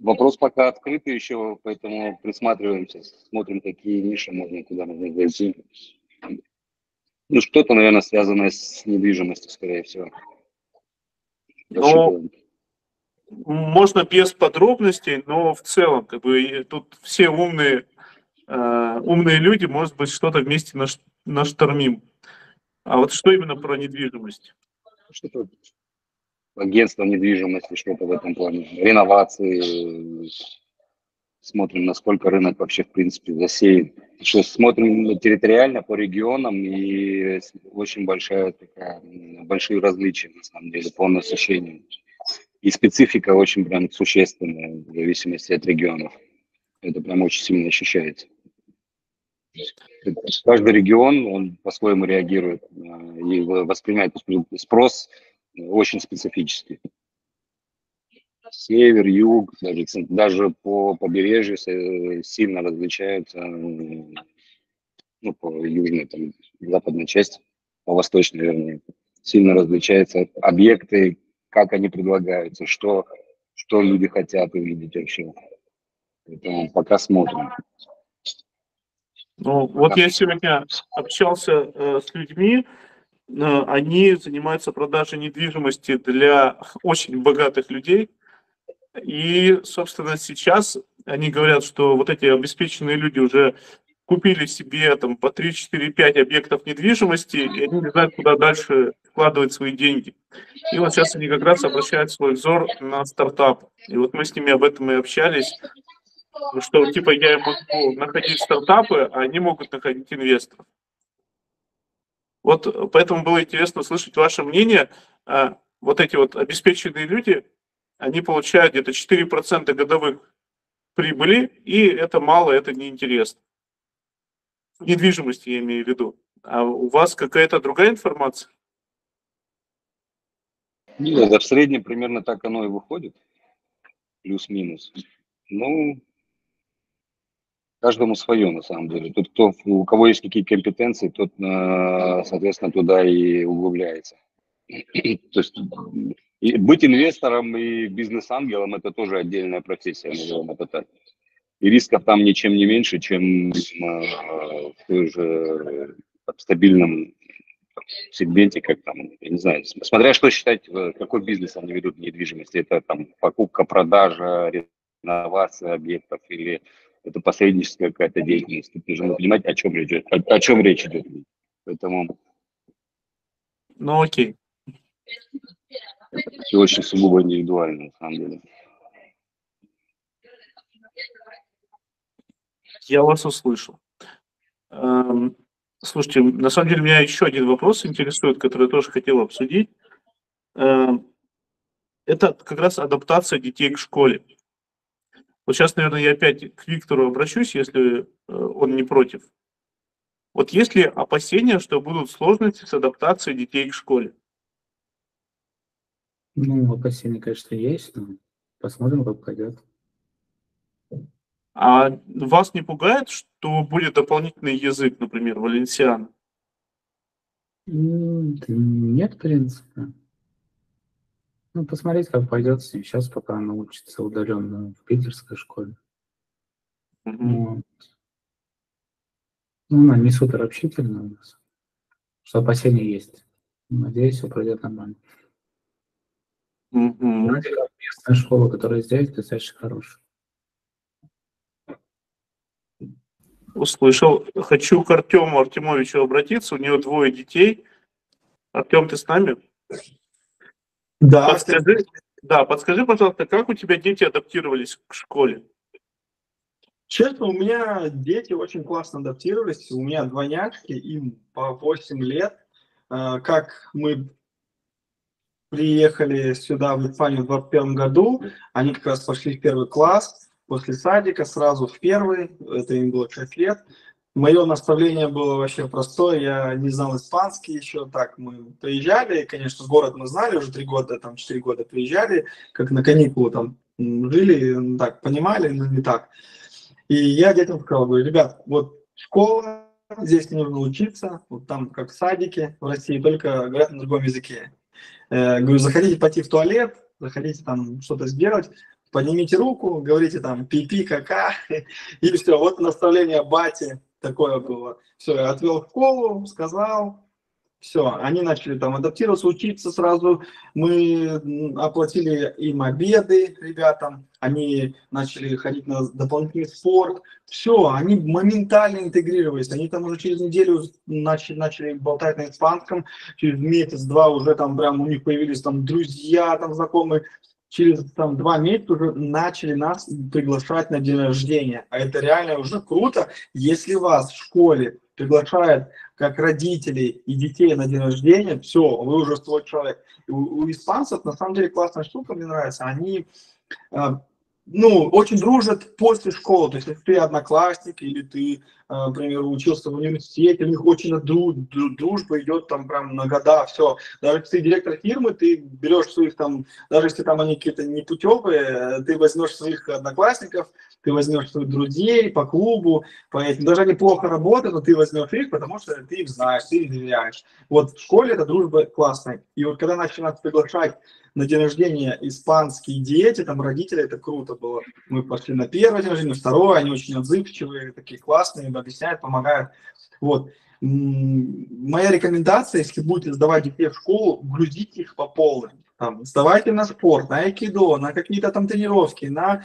Вопрос пока открыт еще, поэтому присматриваемся, смотрим, какие ниши можно, куда можно зайти. Ну, что-то, наверное, связанное с недвижимостью, скорее всего. Но можно без подробностей, но в целом, как бы, тут все умные люди, может быть, что-то вместе наштормим. А вот что именно про недвижимость? Что-то агентство недвижимости, что-то в этом плане. Реновации. Смотрим, насколько рынок вообще, в принципе, засеян. Сейчас смотрим территориально по регионам, и очень большие различия, на самом деле, по насыщению. И специфика очень прям существенная, в зависимости от регионов. Это прям очень сильно ощущается. Каждый регион, он по-своему реагирует и воспринимает спрос очень специфически. Север, юг, даже по побережью сильно различаются, ну, по южной, там, западной части, по восточной, вернее, сильно различаются объекты, как они предлагаются, что люди хотят увидеть вообще. Поэтому пока смотрим. Ну, вот я сегодня общался с людьми, они занимаются продажей недвижимости для очень богатых людей, и, собственно, сейчас они говорят, что вот эти обеспеченные люди уже купили себе там по 3, 4, 5 объектов недвижимости, и они не знают, куда дальше вкладывать свои деньги. И вот сейчас они как раз обращают свой взор на стартап, и вот мы с ними об этом и общались. Что, типа, я могу находить стартапы, а они могут находить инвесторов. Вот поэтому было интересно услышать ваше мнение. Вот эти вот обеспеченные люди, они получают где-то 4% годовых прибыли, и это мало, это неинтересно. Недвижимость, я имею в виду. А у вас какая-то другая информация? Нет, да, в среднем примерно так оно и выходит. Плюс-минус. Ну... Каждому свое, на самом деле. Тут, у кого есть какие компетенции, тот, соответственно, туда и углубляется. То есть быть инвестором и бизнес-ангелом – это тоже отдельная профессия, назовем это так. И рисков там ничем не меньше, чем в той же стабильном сегменте, как там, я не знаю, смотря что считать, какой бизнес они ведут в недвижимости. Это там покупка, продажа, реновация объектов или... Это посредническая какая-то деятельность. Тут нужно понимать, о чем речь идет. Поэтому... Ну, окей. Это все очень сугубо индивидуально, на самом деле. Я вас услышал. Слушайте, на самом деле меня еще один вопрос интересует, который я тоже хотел обсудить. Это как раз адаптация детей к школе. Вот сейчас, наверное, я опять к Виктору обращусь, если он не против. Вот есть ли опасения, что будут сложности с адаптацией детей к школе? Ну, опасения, конечно, есть, но посмотрим, как пойдет. А вас не пугает, что будет дополнительный язык, например, валенсиана? Нет, в принципе. Ну, посмотреть, как пойдет сейчас, пока она учится удаленно в питерской школе. Вот. Ну, она не супер общительная у нас. Что опасения есть. Надеюсь, все пройдет нормально. Вроде как местная школа, которая здесь, достаточно хорошая. Услышал. Хочу к Артему Артемовичу обратиться. У него двое детей. Артем, ты с нами? Да. Подскажи, пожалуйста, как у тебя дети адаптировались к школе? Честно, у меня дети очень классно адаптировались. У меня двойняшки, им по 8 лет. Как мы приехали сюда, в Испанию, в 2021 году, они как раз пошли в первый класс. После садика сразу в первый, это им было 6 лет. Мое наставление было вообще простое, я не знал испанский еще, так мы приезжали, конечно, город мы знали, уже 3 года, там 4 года приезжали, как на каникулы там жили, так понимали, но не так. И я детям сказал, говорю, ребят, вот школа, здесь нужно учиться, вот там как в садике в России, только говорят на другом языке. Говорю, заходите пойти в туалет, заходите там что-то сделать, поднимите руку, говорите там пи-пи, кака, и все. Вот наставление бати такое было. Все, я отвел в школу, сказал, все. Они начали там адаптироваться, учиться сразу. Мы оплатили им обеды ребятам, они начали ходить на дополнительный спорт. Все, они моментально интегрировались. Они там уже через неделю начали болтать на испанском, через месяц-два уже там прям у них появились там друзья, там знакомые. Через там 2 месяца уже начали нас приглашать на день рождения. А это реально уже круто. Если вас в школе приглашают как родителей и детей на день рождения, все, вы уже 100 человек. У испанцев на самом деле классная штука, мне нравится. Они очень дружат после школы. То есть если ты одноклассник или ты, например, учился в университете, у них очень дружба идет там прям на года, все. Даже если ты директор фирмы, ты берешь своих там, даже если там они какие-то непутевые, ты возьмешь своих одноклассников, ты возьмешь своих друзей по клубу, поэтому даже они плохо работают, но ты возьмешь их, потому что ты их знаешь, ты их доверяешь. Вот в школе эта дружба классная. И вот когда начинают приглашать на день рождения испанские дети, там родители, это круто было. Мы пошли на первый день рождения, на второй, они очень отзывчивые, такие классные, объясняют, помогают. Вот. Моя рекомендация, если будете сдавать детей в школу, грузите их по полной. Там, сдавайте на спорт, на айкидо, на какие-то там тренировки, на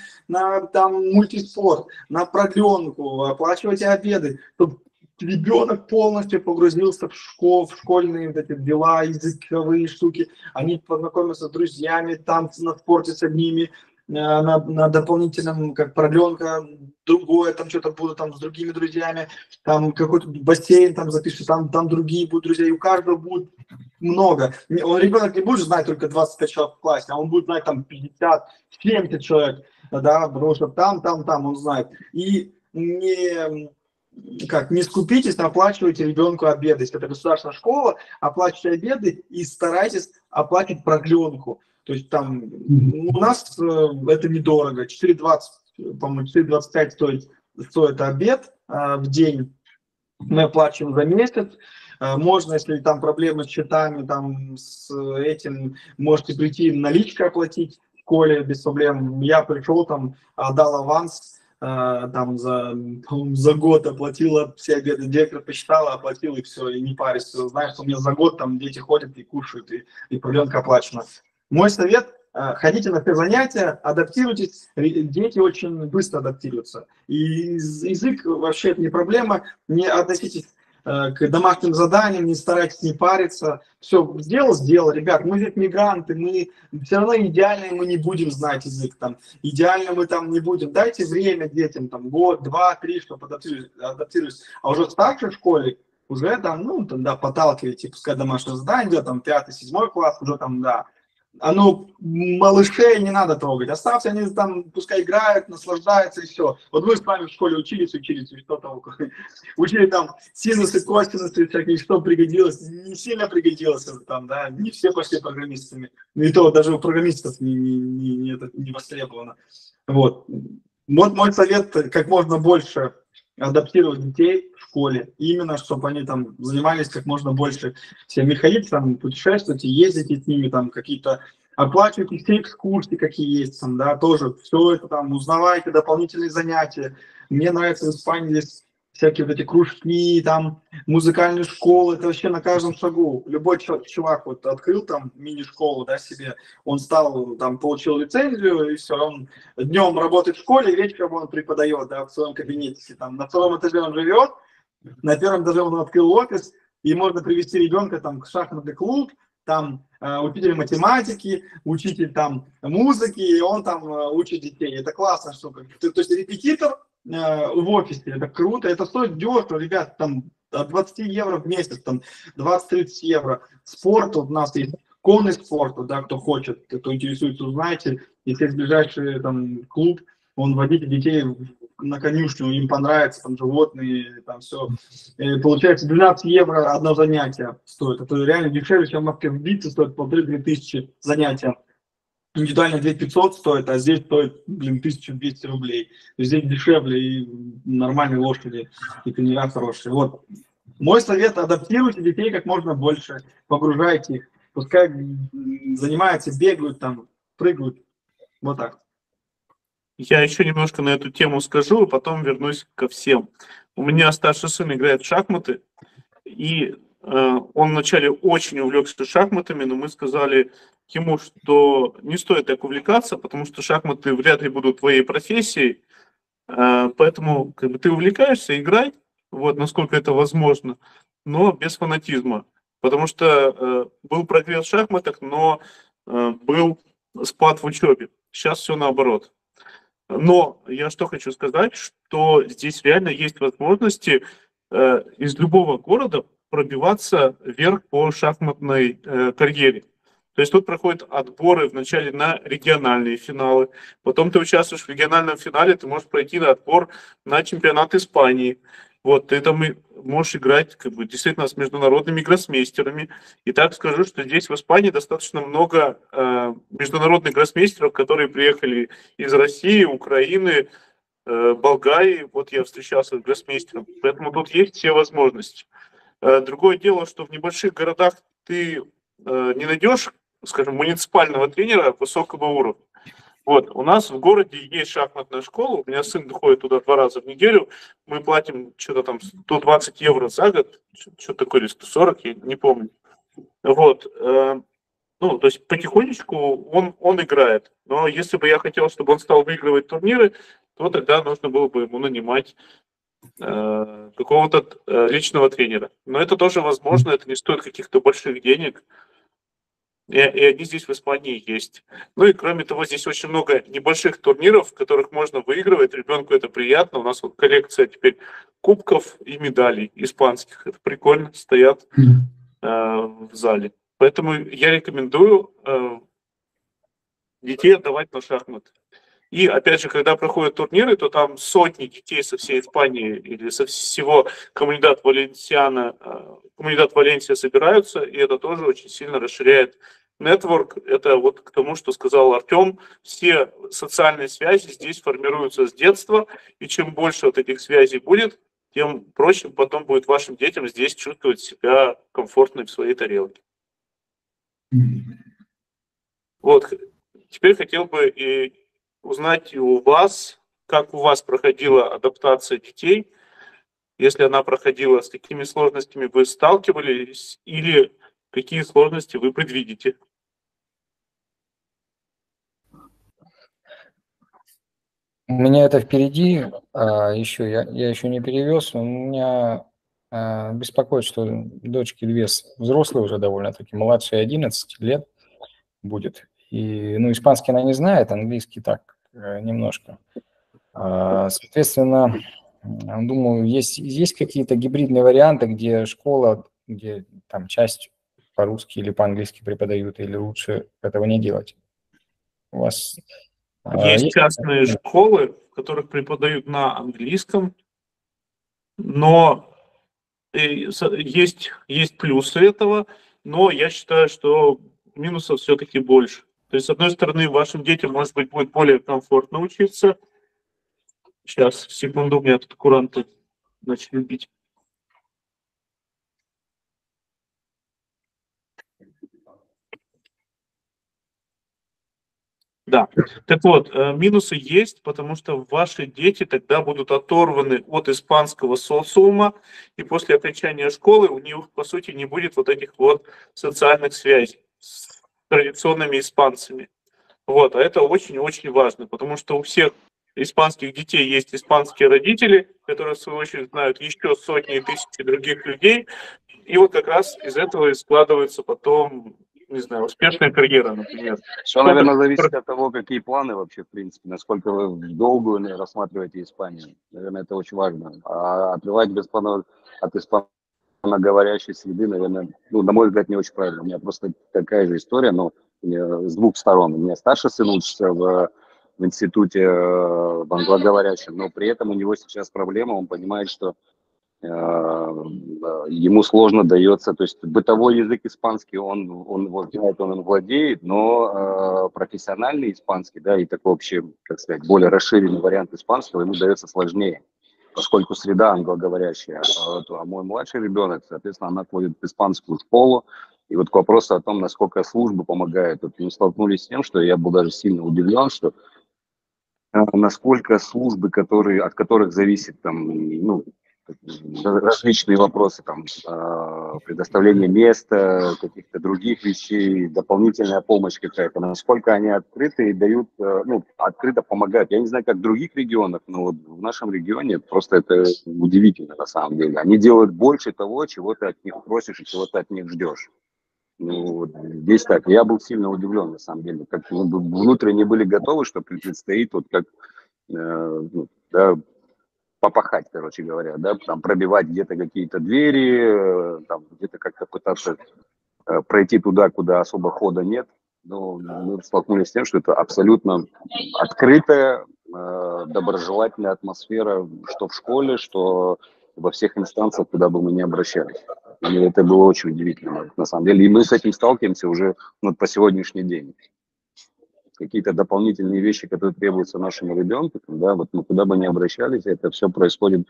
там мультиспорт, на продленку, оплачивайте обеды, чтобы ребенок полностью погрузился в школьные вот эти дела, языковые штуки, они познакомятся с друзьями, танцы на спорте с одними, на дополнительном, как продленка, другое, там что-то будут там с другими друзьями, там какой-то бассейн там запишут, там другие будут друзья, и у каждого будет много. Ребенок не будет знать только 25 человек в классе, а он будет знать там 50-70 человек, да, потому что там он знает. И не скупитесь, оплачивайте ребенку обеды. Если это государственная школа, оплачивайте обеды и старайтесь оплатить продленку. То есть там у нас это недорого, 4,20, по-моему, 4,25 стоит обед в день, мы оплачиваем за месяц. Можно, если там проблемы с счетами, там с этим, можете прийти наличкой оплатить в школе без проблем. Я пришел, там отдал аванс, там за год оплатила все обеды, директор посчитала, оплатила и все, и не парюсь. Знаешь, что у меня за год там дети ходят и кушают, и продленка оплачена. Мой совет – ходите на все занятия, адаптируйтесь, дети очень быстро адаптируются. И язык вообще это не проблема, не относитесь к домашним заданиям, не старайтесь, не париться. Все, сделал, ребят, мы ведь мигранты, мы все равно идеально мы не будем знать язык, там, идеально мы там не будем. Дайте время детям, там, год, два, три, чтобы адаптировались. А уже в старшей школе, уже там, подталкивайте, пускай домашнее задание идет, там, 5-7 класс, уже там, да. Малышей не надо трогать, оставьте, они там пускай играют, наслаждаются и все. Вот вы с вами в школе учились, и что там, учили там синусы, косинусы, всякие, что пригодилось, не сильно пригодилось, там, да, не все пошли программистами, и то даже у программистов не востребовано. Вот мой совет, как можно больше адаптировать детей в школе, именно чтобы они там занимались как можно больше всеми, ходить там, путешествовать, ездить с ними, там какие-то оплачивайте все экскурсии, какие есть там, да, тоже все это там, узнавайте дополнительные занятия. Мне нравится в Испании здесь всякие вот эти кружки, там, музыкальные школы, это вообще на каждом шагу. Любой чувак вот открыл там мини-школу, да, себе, он стал, там, получил лицензию, и все, он днем работает в школе, вечером он преподает, да, в своем кабинете, там, на втором этаже он живет, на первом этаже он открыл офис, и можно привести ребенка, там, к шахматный клуб, там, учитель математики, учитель, там, музыки, и он, там, учит детей. Это классно, что, то есть, репетитор в офисе, это круто, это стоит дешево, ребят, там, от 20 евро в месяц, там, 20-30 евро. Спорт у нас есть, конный спорт, да, кто хочет, кто интересуется, узнаете, если есть ближайший, там, клуб, он водите детей на конюшню, им понравится, там, животные, там, все. И получается, 12 евро одно занятие стоит, это реально дешевле, чем в Москве. В Битце стоит 1500-2000 занятия. Индивидуально 2500 стоит, а здесь стоит, блин, 1200 рублей. То есть здесь дешевле и нормальные лошади, и тренера хорошие. Вот. Мой совет – адаптируйте детей как можно больше, погружайте их, пускай занимаются, бегают, там, прыгают. Вот так. Я еще немножко на эту тему скажу, а потом вернусь ко всем. У меня старший сын играет в шахматы, и он вначале очень увлекся шахматами, но мы сказали ему, что не стоит так увлекаться, потому что шахматы вряд ли будут твоей профессией, поэтому как бы, ты увлекаешься, играй, вот, насколько это возможно, но без фанатизма, потому что был прогресс в шахматах, но был спад в учебе, сейчас все наоборот. Но я что хочу сказать, что здесь реально есть возможности из любого города пробиваться вверх по шахматной карьере. То есть тут проходят отборы вначале на региональные финалы, потом ты участвуешь в региональном финале, ты можешь пройти на отбор на чемпионат Испании. Вот, ты там можешь играть как бы, действительно с международными гроссмейстерами. И так скажу, что здесь в Испании достаточно много международных гроссмейстеров, которые приехали из России, Украины, Болгарии. Вот я встречался с гроссмейстером. Поэтому тут есть все возможности. Другое дело, что в небольших городах ты не найдешь, скажем, муниципального тренера высокого уровня. Вот, у нас в городе есть шахматная школа, у меня сын ходит туда 2 раза в неделю, мы платим что-то там 120 евро за год, что-то такое, 140, я не помню. Вот, ну, то есть потихонечку он играет, но если бы я хотел, чтобы он стал выигрывать турниры, то тогда нужно было бы ему нанимать какого-то личного тренера. Но это тоже возможно, это не стоит каких-то больших денег. И они здесь в Испании есть. Ну и кроме того, здесь очень много небольших турниров, в которых можно выигрывать. Ребенку это приятно. У нас вот коллекция теперь кубков и медалей испанских. Это прикольно, стоят в зале. Поэтому я рекомендую детей отдавать на шахматы. И опять же, когда проходят турниры, то там сотни детей со всей Испании или со всего Коммунидат Валенсиана, Коммунидат Валенсия собираются, и это тоже очень сильно расширяет нетворк. Это вот к тому, что сказал Артем, все социальные связи здесь формируются с детства, и чем больше вот этих связей будет, тем проще потом будет вашим детям здесь чувствовать себя комфортно в своей тарелке. Вот, теперь хотел бы и узнать у вас, как у вас проходила адаптация детей, если она проходила, с какими сложностями вы сталкивались или какие сложности вы предвидите? У меня это впереди, еще я еще не перевез, у меня беспокоит, что дочки 2 взрослые уже довольно-таки, младшей 11 лет будет. И, ну, испанский она не знает, английский так, немножко. Соответственно, думаю, есть какие-то гибридные варианты, где школа, где там часть по-русски или по-английски преподают, или лучше этого не делать? У вас есть частные школы, в которых преподают на английском, но есть плюсы этого, но я считаю, что минусов все-таки больше. То есть, с одной стороны, вашим детям, может быть, будет более комфортно учиться. Сейчас, секунду, у меня тут куранты начали бить. Да, так вот, минусы есть, потому что ваши дети тогда будут оторваны от испанского социума, и после окончания школы у них, по сути, не будет вот этих вот социальных связей с традиционными испанцами. Вот, а это очень-очень важно, потому что у всех испанских детей есть испанские родители, которые, в свою очередь, знают еще сотни и тысячи других людей, и вот как раз из этого и складывается потом... не знаю, успешная карьера, например. Все, наверное, зависит от того, какие планы вообще, в принципе, насколько вы в долгую рассматриваете Испанию. Наверное, это очень важно. А отрывать без планов от испаноговорящей среды, наверное, ну, на мой взгляд, не очень правильно. У меня просто такая же история, но с двух сторон. У меня старший сын учится в институте англоговорящем, но при этом у него сейчас проблема, он понимает, что ему сложно дается, то есть бытовой язык испанский, он владеет, но профессиональный испанский, да, и такой вообще, как сказать, более расширенный вариант испанского ему дается сложнее, поскольку среда англоговорящая. А мой младший ребенок, соответственно, она ходит в испанскую школу, и вот к вопросу о том, насколько служба помогает, вот мы столкнулись с тем, что я был даже сильно удивлен, что насколько службы, от которых зависит там, ну, различные вопросы, там, предоставление места, каких-то других вещей, дополнительная помощь какая-то, насколько они открыты и дают, ну, открыто помогают. Я не знаю, как в других регионах, но вот в нашем регионе просто это удивительно на самом деле. Они делают больше того, чего ты от них просишь и чего ты от них ждешь. Ну, вот здесь так. Я был сильно удивлен, на самом деле. Как внутренне были готовы, что предстоит вот как... да, попахать, короче говоря, да, там пробивать где-то какие-то двери, там где-то как-то пытаться пройти туда, куда особо хода нет. Но мы столкнулись с тем, что это абсолютно открытая, доброжелательная атмосфера, что в школе, что во всех инстанциях, куда бы мы ни обращались. И это было очень удивительно, на самом деле. И мы с этим сталкиваемся уже по сегодняшний день. Какие-то дополнительные вещи, которые требуются нашему ребенку, да, вот мы куда бы ни обращались, это все происходит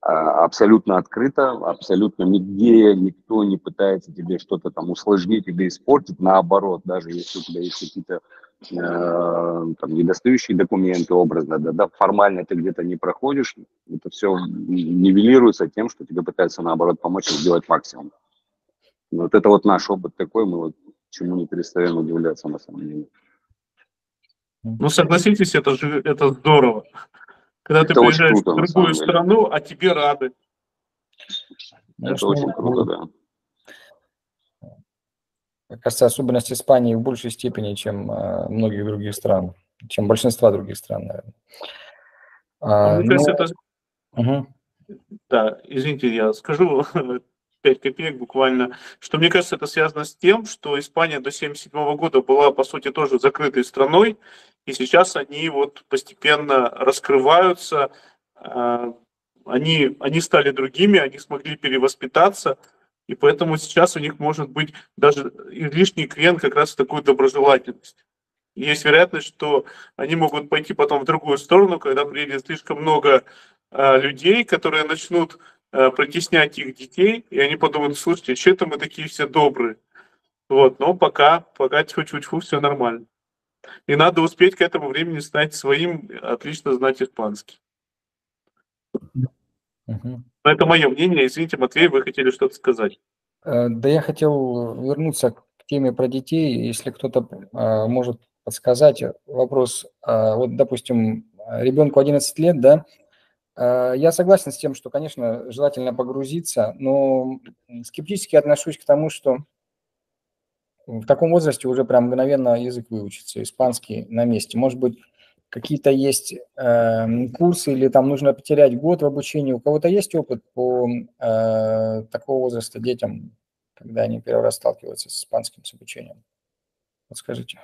абсолютно открыто, абсолютно нигде никто не пытается тебе что-то там усложнить или испортить, наоборот, даже если у тебя есть какие-то недостающие документы образно, да, формально ты где-то не проходишь, это все нивелируется тем, что тебе пытаются наоборот помочь и сделать максимум. Вот это вот наш опыт такой, мы вот чему не перестаем удивляться на самом деле. Ну, согласитесь, это же это здорово. Когда это ты приезжаешь круто, в другую страну, а тебе рады. Это очень круто, да. Мне кажется, особенность Испании в большей степени, чем многих других стран, чем большинства других стран, наверное. Да, извините, я скажу 5 копеек буквально, что, мне кажется, это связано с тем, что Испания до 1977 года была, по сути, тоже закрытой страной, и сейчас они вот постепенно раскрываются, они стали другими, они смогли перевоспитаться, и поэтому сейчас у них может быть даже излишний крен как раз в такую доброжелательность. И есть вероятность, что они могут пойти потом в другую сторону, когда приедет слишком много людей, которые начнут притеснять их детей, и они подумают, слушайте, что это мы такие все добрые. Вот, но пока тьфу-тьфу-тьфу, все нормально. И надо успеть к этому времени стать своим, отлично знать испанский. Угу. Но это мое мнение. Извините, Матвей, вы хотели что-то сказать. Да, я хотел вернуться к теме про детей. Если кто-то может подсказать вопрос. Вот, допустим, ребенку 11 лет, да, я согласен с тем, что, конечно, желательно погрузиться, но скептически отношусь к тому, что в таком возрасте уже прям мгновенно язык выучится, испанский на месте. Может быть, какие-то есть курсы или там нужно потерять год в обучении. У кого-то есть опыт по такого возраста детям, когда они первый раз сталкиваются с испанским, с обучением? Подскажите.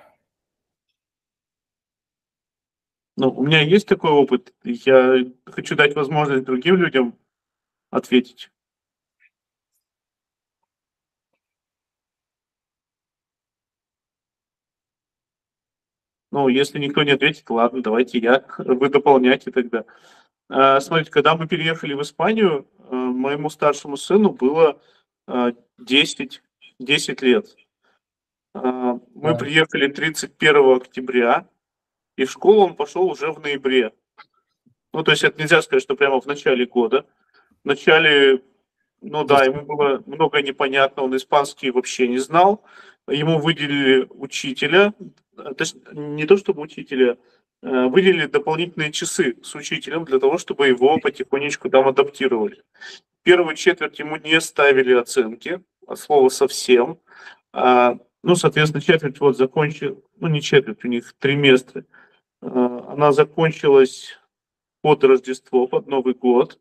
Ну, у меня есть такой опыт, я хочу дать возможность другим людям ответить. Ну, если никто не ответит, ладно, давайте вы дополняйте тогда. Смотрите, когда мы переехали в Испанию, моему старшему сыну было 10 лет. Мы приехали 31 октября. и в школу он пошел уже в ноябре. Ну, то есть это нельзя сказать, что прямо в начале года. В начале, ну да, ему было много непонятно, он испанский вообще не знал. Ему выделили учителя, точнее, не то чтобы учителя, выделили дополнительные часы с учителем для того, чтобы его потихонечку там адаптировали. Первую четверть ему не ставили оценки, от слова совсем. Ну, соответственно, четверть вот закончил, ну не четверть, у них триместры. Она закончилась под Рождество, под Новый год.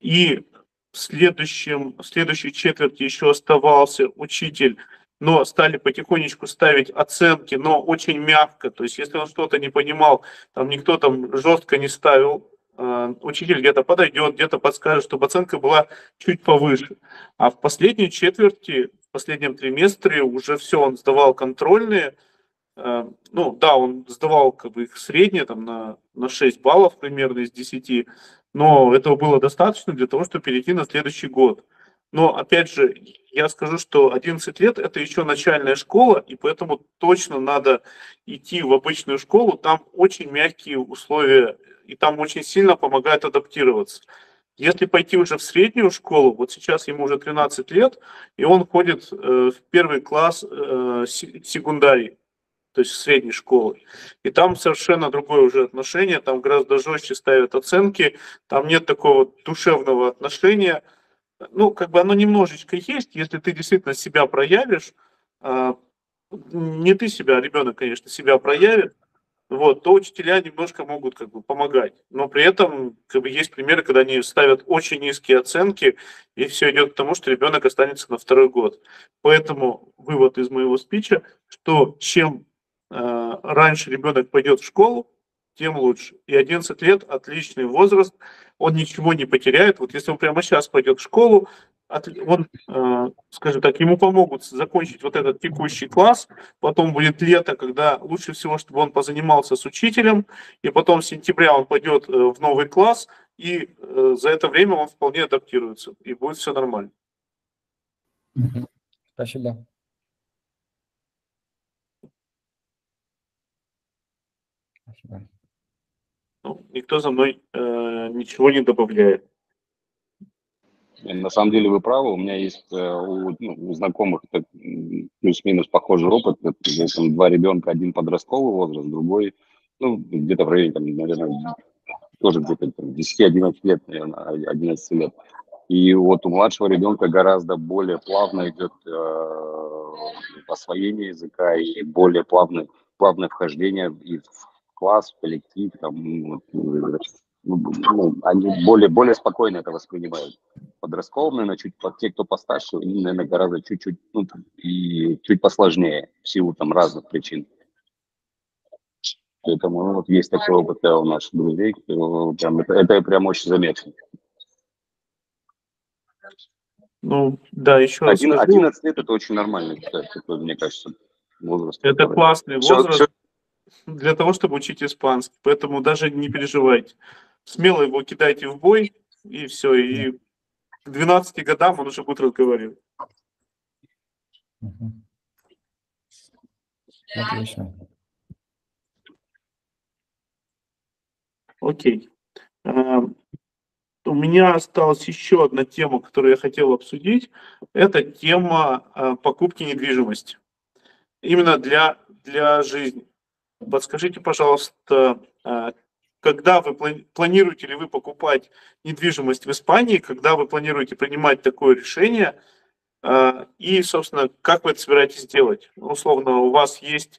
И в следующей четверти еще оставался учитель, но стали потихонечку ставить оценки, но очень мягко. То есть, если он что-то не понимал, там никто там жестко не ставил, учитель где-то подойдет, где-то подскажет, чтобы оценка была чуть повыше. А в последней четверти, в последнем триместре уже все, он сдавал контрольные. Ну да, он сдавал как бы их среднее там, на 6 баллов примерно из 10, но этого было достаточно для того, чтобы перейти на следующий год. Но опять же, я скажу, что 11 лет – это еще начальная школа, и поэтому точно надо идти в обычную школу. Там очень мягкие условия, и там очень сильно помогает адаптироваться. Если пойти уже в среднюю школу, вот сейчас ему уже 13 лет, и он ходит в первый класс секундарии, то есть в средней школе. И там совершенно другое уже отношение, там гораздо жестче ставят оценки, там нет такого душевного отношения. Ну, как бы оно немножечко есть, если ты действительно себя проявишь, не ты себя, а ребенок, конечно, себя проявит, вот, то учителя немножко могут как бы помогать. Но при этом как бы есть примеры, когда они ставят очень низкие оценки, и все идет к тому, что ребенок останется на второй год. Поэтому вывод из моего спича, что чем раньше ребенок пойдет в школу, тем лучше. И 11 лет – отличный возраст, он ничего не потеряет. Вот если он прямо сейчас пойдет в школу, он, скажем так, ему помогут закончить вот этот текущий класс, потом будет лето, когда лучше всего, чтобы он позанимался с учителем, и потом с сентября он пойдет в новый класс, и за это время он вполне адаптируется, и будет все нормально. Спасибо. Спасибо. Никто за мной ничего не добавляет. На самом деле вы правы. У меня есть у знакомых плюс-минус похожий опыт. Там два ребенка, один подростковый возраст, другой, ну, где-то в районе, там, наверное, тоже где-то 10-11 лет, наверное, 11 лет. И вот у младшего ребенка гораздо более плавно идет освоение языка и более плавное вхождение и в класс, коллектив, там, ну, они более спокойно это воспринимают. Подростковые, но чуть те, кто постарше, они, наверное, гораздо чуть-чуть, ну, и чуть посложнее в силу там разных причин. Поэтому ну, вот есть такой опыт у наших друзей, прям, это прям очень заметно. Ну, да, еще раз. 11 лет – это очень нормальный, такой, мне кажется, возраст. Это который... классный возраст. Все, для того, чтобы учить испанский. Поэтому даже не переживайте. Смело его кидайте в бой, и все. И к 12 годам он уже будет разговаривать. Отлично. Окей. У меня осталась еще одна тема, которую я хотел обсудить. Это тема покупки недвижимости. Именно для жизни. Подскажите, пожалуйста, когда вы планируете ли вы покупать недвижимость в Испании, когда вы планируете принимать такое решение и, собственно, как вы это собираетесь делать? Условно, у вас есть,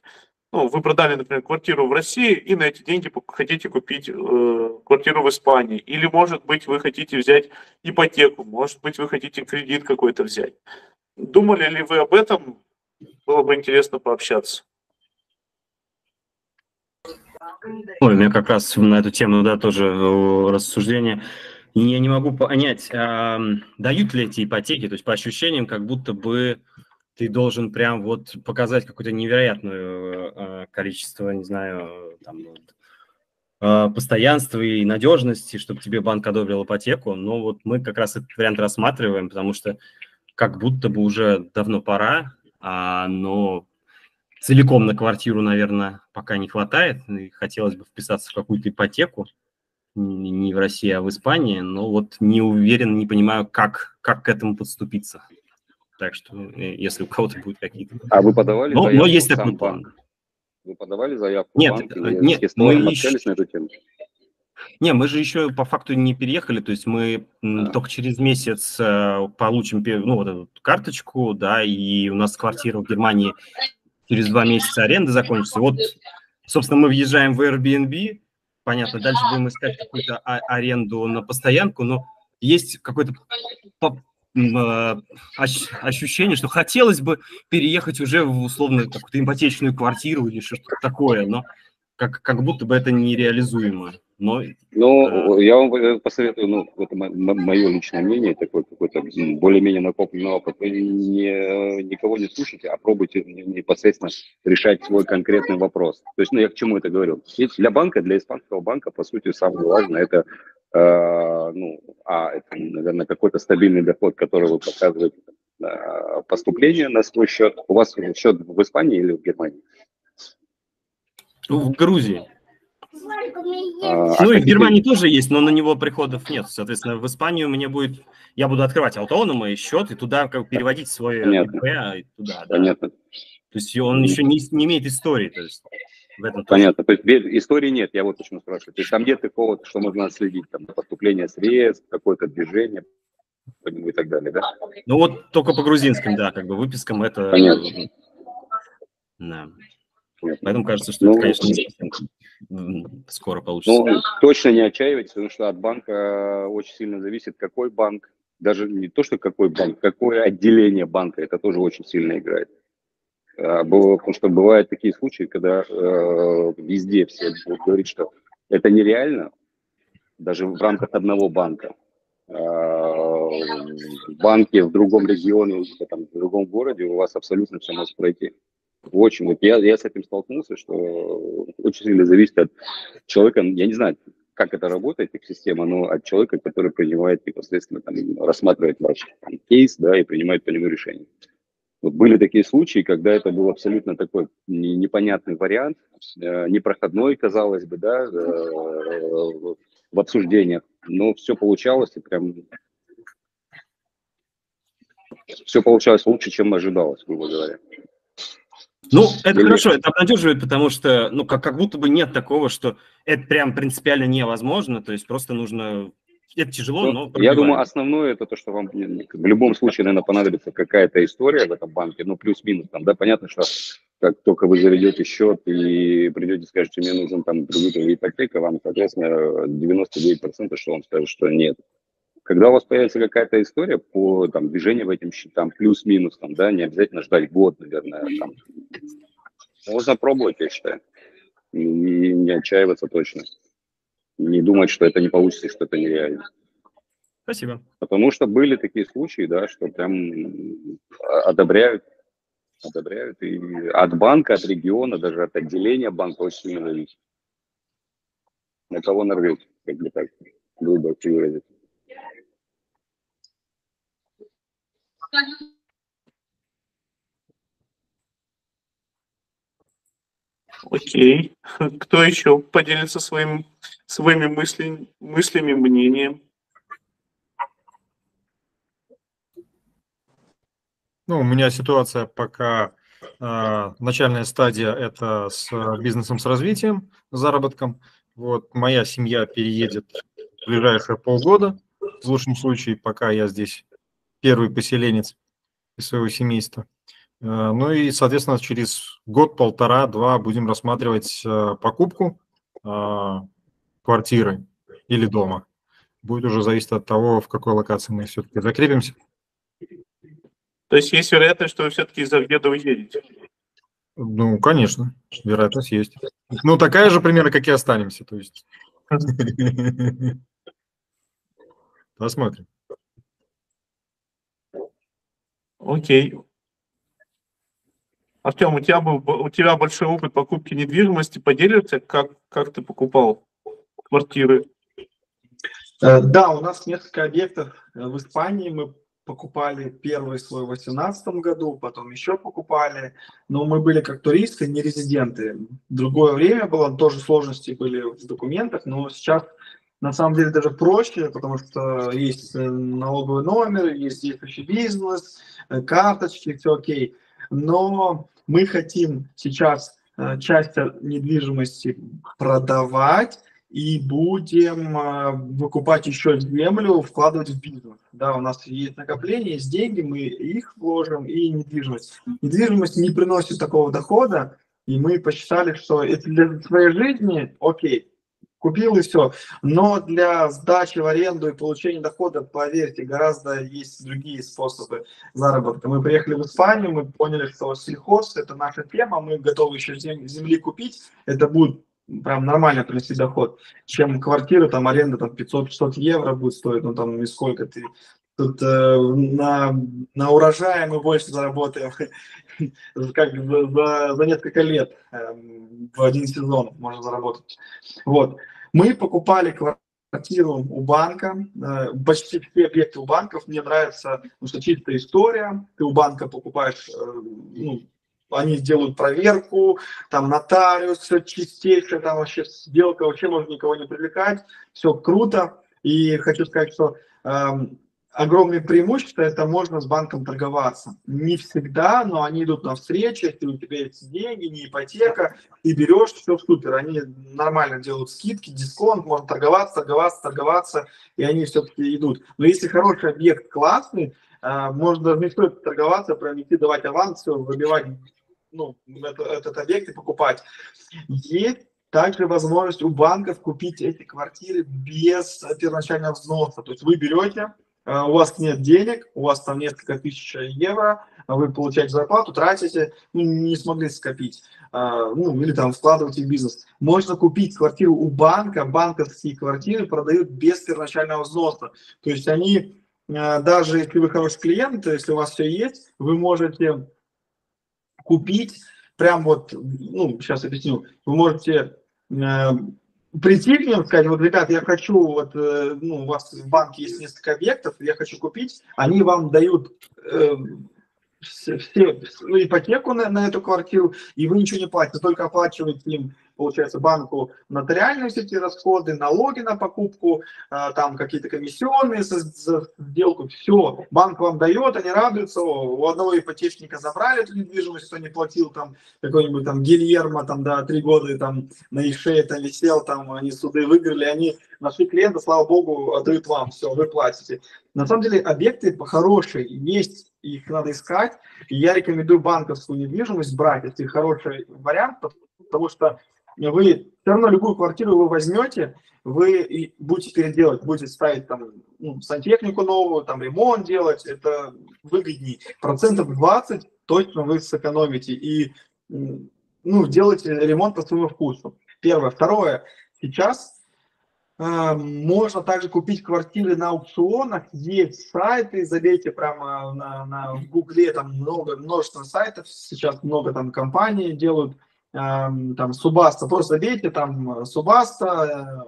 ну, вы продали, например, квартиру в России и на эти деньги хотите купить квартиру в Испании. Или, может быть, вы хотите взять ипотеку, может быть, вы хотите кредит какой-то взять. Думали ли вы об этом? Было бы интересно пообщаться. Ой, у меня как раз на эту тему, да, тоже рассуждение. Я не могу понять, дают ли эти ипотеки, то есть по ощущениям, как будто бы ты должен прям вот показать какое-то невероятное количество, не знаю, там, постоянства и надежности, чтобы тебе банк одобрил ипотеку. Но вот мы как раз этот вариант рассматриваем, потому что как будто бы уже давно пора, но... целиком на квартиру, наверное, пока не хватает. Хотелось бы вписаться в какую-то ипотеку, не в России, а в Испании. Но вот не уверен, не понимаю, как к этому подступиться. Так что, если у кого-то будут какие-то... А вы подавали заявку? Но есть такой план. Вы подавали заявку? Нет, нет. Мы общались на эту тему? Не, мы же еще по факту не переехали, то есть мы только через месяц получим вот эту карточку, да, и у нас квартира в Германии через 2 месяца аренда закончится. Вот, собственно, мы въезжаем в Airbnb, понятно, дальше будем искать какую-то аренду на постоянку, но есть какое-то ощущение, что хотелось бы переехать уже в условно какую-то ипотечную квартиру или что-то такое, но как будто бы это нереализуемо. Но я вам посоветую, это мое личное мнение, такое какое-то более-менее накопленный опыт. Вы никого не слушайте, а пробуйте непосредственно решать свой конкретный вопрос. То есть, я к чему это говорю? Ведь для банка, для испанского банка, по сути, самое важное – это, это, наверное, какой-то стабильный доход, который вы показываете поступление на свой счет. У вас счет в Испании или в Германии? В Грузии. И в Германии тоже есть, но на него приходов нет. Соответственно, в Испанию мне будет... Я буду открывать автономно и счет, и туда переводить свой ИП. Да. Понятно. То есть он еще не имеет истории. То есть, в этом понятно. То есть истории нет, я вот почему спрашиваю. То есть там нет такого, что можно отследить, там поступление средств, какое-то движение и так далее, да? Вот только по грузинским, да, выпискам это... Понятно. Да. Поэтому кажется, что это, конечно, скоро получится. Точно не отчаивайтесь, потому что от банка очень сильно зависит, какой банк. Даже не то, что какой банк, какое отделение банка. Это тоже очень сильно играет. Потому что бывают такие случаи, когда везде все будут говорить, что это нереально, даже в рамках одного банка. В банке в другом регионе, в другом городе у вас абсолютно все может пройти. Очень. Я с этим столкнулся, что очень сильно зависит от человека, я не знаю, как это работает, эта система, но от человека, который принимает непосредственно, рассматривает ваш кейс, да, и принимает по нему решение. Вот были такие случаи, когда это был абсолютно такой непонятный вариант, непроходной, казалось бы, да, в обсуждениях, но все получалось, и прям... Все получалось лучше, чем ожидалось, грубо говоря. Это хорошо, это обнадеживает, потому что, как будто бы нет такого, что это прям принципиально невозможно, то есть просто нужно, это тяжело, но... Я думаю, основное это то, что вам в любом случае, наверное, понадобится какая-то история в этом банке, плюс-минус, понятно, что как только вы заведете счет и придете, скажете, мне нужен другой ипотека, вам, соответственно, 99%, что вам скажут, что нет. Когда у вас появится какая-то история по движению в этим счетам, плюс-минус, не обязательно ждать год, наверное. Можно пробовать, я считаю. Не отчаиваться точно. Не думать, что это не получится, что это нереально. Спасибо. Потому что были такие случаи, да, что прям одобряют. И от банка, от региона, даже от отделения банка очень сильно зависит. На кого нарвётесь, как бы так, грубо выразить. Окей. Кто еще поделится своими мыслями, мнением? У меня ситуация пока начальная стадия – это с бизнесом, с развитием, с заработком. Вот моя семья переедет в ближайшие полгода. В лучшем случае, пока я здесь первый поселенец из своего семейства. Ну и, соответственно, через год, полтора, два будем рассматривать покупку квартиры или дома. Будет уже зависеть от того, в какой локации мы все-таки закрепимся. То есть есть вероятность, что вы все-таки из Овьеда уедете? Конечно, вероятность есть. Такая же примерно, как и останемся. То есть. Посмотрим. Окей. Артем, у тебя большой опыт покупки недвижимости. Поделишься, как ты покупал квартиры? Да, у нас несколько объектов в Испании мы покупали первый слой в 2018 году, потом еще покупали. Но мы были как туристы, не резиденты. Другое время было, тоже сложности были в документах, но сейчас на самом деле даже проще, потому что есть налоговый номер, есть действующий бизнес, карточки, все окей. Но мы хотим сейчас часть недвижимости продавать и будем выкупать еще землю, вкладывать в бизнес. Да, у нас есть накопления, есть деньги, мы их вложим, и недвижимость. Недвижимость не приносит такого дохода, и мы посчитали, что это для своей жизни окей. Купил и все. Но для сдачи в аренду и получения дохода, поверьте, гораздо есть другие способы заработка. Мы приехали в Испанию, мы поняли, что сельхоз – это наша тема, мы готовы еще земли купить, это будет прям нормально принести доход, чем квартира, там аренда там 500-600 евро будет стоить, ну там и сколько ты. Тут на урожае мы больше заработаем как за несколько лет, в один сезон можно заработать. Вот. Мы покупали квартиру у банка, почти все объекты у банков. Мне нравится, потому что чистая история. Ты у банка покупаешь, ну, они сделают проверку, там нотариус, все чистейшее, там вообще сделка, вообще можно никого не привлекать. Все круто. И хочу сказать, что... Огромное преимущество – это можно с банком торговаться. Не всегда, но они идут навстречу, если у тебя есть деньги, не ипотека, ты берешь, все супер. Они нормально делают скидки, дисконт, можно торговаться, и они все-таки идут. Но если хороший объект классный, можно даже не стоит торговаться, прям идти давать аванс, все, выбивать ну, этот объект и покупать. Есть также возможность у банков купить эти квартиры без первоначального взноса. То есть вы берете… У вас нет денег, у вас там несколько тысяч евро, вы получаете зарплату, тратите, ну, не смогли скопить, ну, или там вкладываете в бизнес. Можно купить квартиру у банка, банковские квартиры продают без первоначального взноса. То есть они, даже если вы хороший клиент, если у вас все есть, вы можете купить, прям вот, ну, сейчас объясню, вы можете... прийти к ним, сказать, вот, ребят, я хочу, вот, ну, у вас в банке есть несколько объектов, я хочу купить, они вам дают ипотеку на эту квартиру, и вы ничего не платите, только оплачиваете им, получается, банку нотариальные все эти расходы, налоги на покупку, там какие-то комиссионные за сделку, все, банк вам дает, они радуются, у одного ипотечника забрали эту недвижимость, кто не платил, там, какой-нибудь там Гильермо, там, да, 3 года, там, на их шее, там, висел, там, они суды выиграли, они нашли клиента, слава богу, отдают вам, все, вы платите. На самом деле, объекты хорошие, есть, их надо искать, и я рекомендую банковскую недвижимость брать, это хороший вариант, потому что вы все равно любую квартиру вы возьмете, вы будете переделать, будете ставить там, ну, сантехнику новую, там ремонт делать, это выгоднее. Процентов 20 точно вы сэкономите и, ну, делайте ремонт по своему вкусу. Первое. Второе. Сейчас можно также купить квартиры на аукционах, есть сайты, забейте прямо в Гугле, там множество сайтов, сейчас много там компаний делают, там Субаста, просто забейте там Субаста,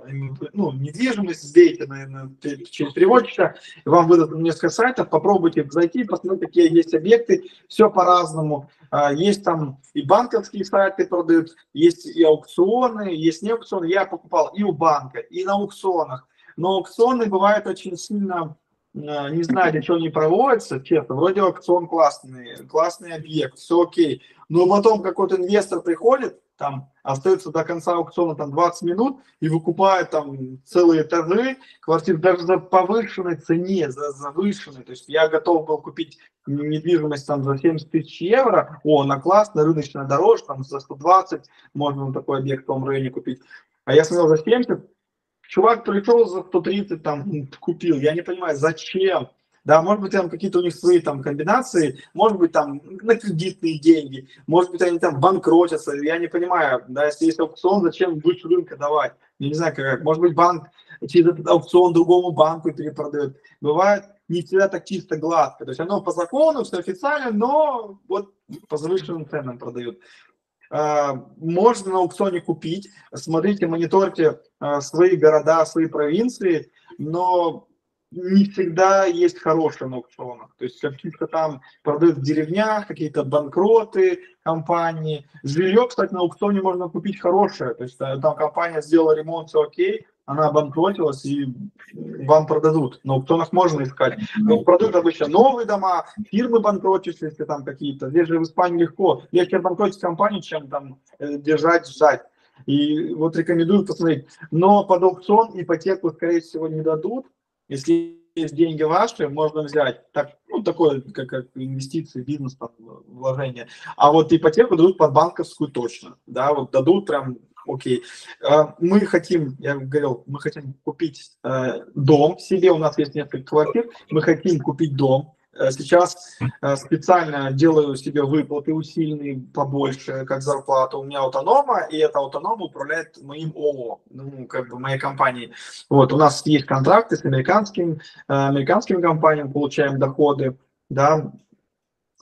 ну, недвижимость, забейте, наверное, через переводчика, вам выдадут несколько сайтов, попробуйте зайти, посмотрите, какие есть объекты, все по-разному. Есть там и банковские сайты продают, есть и аукционы, есть не аукционы, я покупал и у банка, и на аукционах, но аукционы бывают очень сильно, не знаю, для чего они проводятся, честно, вроде аукцион классный, классный объект, все окей, но потом какой-то инвестор приходит, там, остается до конца аукциона там 20 минут и выкупает там целые этажи квартир даже за повышенной цене, за завышенной, то есть я готов был купить недвижимость там за 70 тысяч евро, о, она классная, рыночная дороже, там за 120 можно такой объект в том районе купить, а я смотрел за 70, чувак пришел за 130, там, купил, я не понимаю, зачем, да, может быть, там какие-то у них свои там комбинации, может быть, там, на кредитные деньги, может быть, они там банкротятся, я не понимаю, да, если есть аукцион, зачем выше рынка давать, я не знаю, как, может быть, банк через этот аукцион другому банку перепродает, бывает не всегда так чисто гладко, то есть оно по закону, все официально, но вот по завышенным ценам продают. Можно на аукционе купить, смотрите, мониторьте свои города, свои провинции, но не всегда есть хорошее на аукционах. То есть какие-то там продают в деревнях, какие-то банкроты компании. Жилье, кстати, на аукционе можно купить хорошее. То есть там компания сделала ремонт, все окей, она обанкротилась, и вам продадут. На аукционах можно искать. Ну, продают обычно новые дома, фирмы банкротятся, если там какие-то. Здесь же в Испании легко. Легче банкротить компанию, чем там держать, ждать. И вот рекомендую посмотреть. Но под аукцион ипотеку, скорее всего, не дадут. Если есть деньги ваши, можно взять так, ну, такое, как инвестиции, бизнес, там, вложение. А вот ипотеку дадут под банковскую точно. Да, вот дадут прям окей. Мы хотим, я говорил, мы хотим купить дом себе. У нас есть несколько квартир. Мы хотим купить дом. Сейчас специально делаю себе выплаты усиленные побольше, как зарплата. У меня автонома, и эта автонома управляет моим ООО, ну, как бы моей компанией. Вот, у нас есть контракты с американскими компаниями, получаем доходы, да.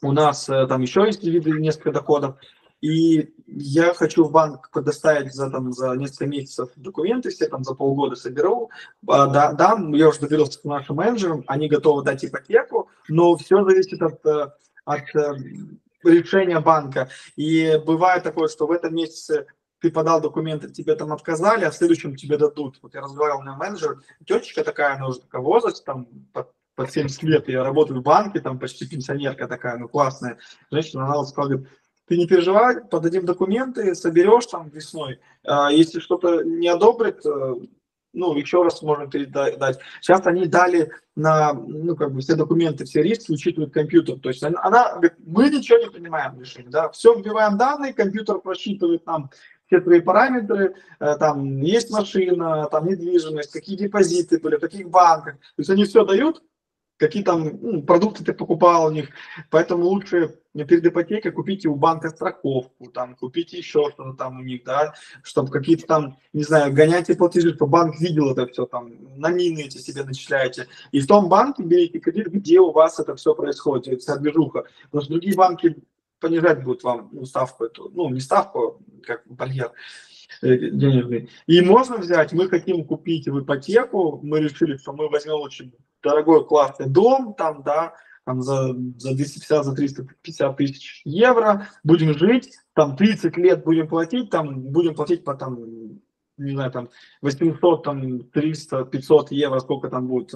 У нас там еще есть виды, несколько доходов. И я хочу в банк предоставить за несколько месяцев документы, все там за полгода соберу, дам, я уже договорился с нашим менеджером, они готовы дать ипотеку, но все зависит от решения банка. И бывает такое, что в этом месяце ты подал документы, тебе там отказали, а в следующем тебе дадут. Вот я разговаривал, у меня менеджер, тетечка такая, она уже такая возраст, там, под 70 лет, я работаю в банке, там почти пенсионерка такая, ну классная женщина, она вот сказала, ты не переживай, подадим документы, соберешь там весной. Если что-то не одобрит, ну, еще раз можно передать. Сейчас они дали на, ну, как бы все документы, все риски учитывают компьютер. То есть она говорит, мы ничего не понимаем в решении, да, все вбиваем данные, компьютер просчитывает нам все твои параметры, там есть машина, там недвижимость, какие депозиты были, в каких банках. То есть они все дают, какие там, ну, продукты ты покупал у них, поэтому лучше перед ипотекой купите у банка страховку, там, купите еще что-то там у них, да, чтобы какие-то там, не знаю, гоняйте платежи, чтобы банк видел это все, там, номины эти себе начисляете, и в том банке берите кредит, где у вас это все происходит, вся движуха, потому что другие банки понижать будут вам, ну, ставку эту, ну, не ставку, как барьер денежный, и можно взять, мы хотим купить в ипотеку, мы решили, что мы возьмем лучше дорогой классный дом, там, да, там за 250-350 тысяч евро, будем жить, там 30 лет будем платить по там, не знаю, там 800, там 300, 500 евро, сколько там будет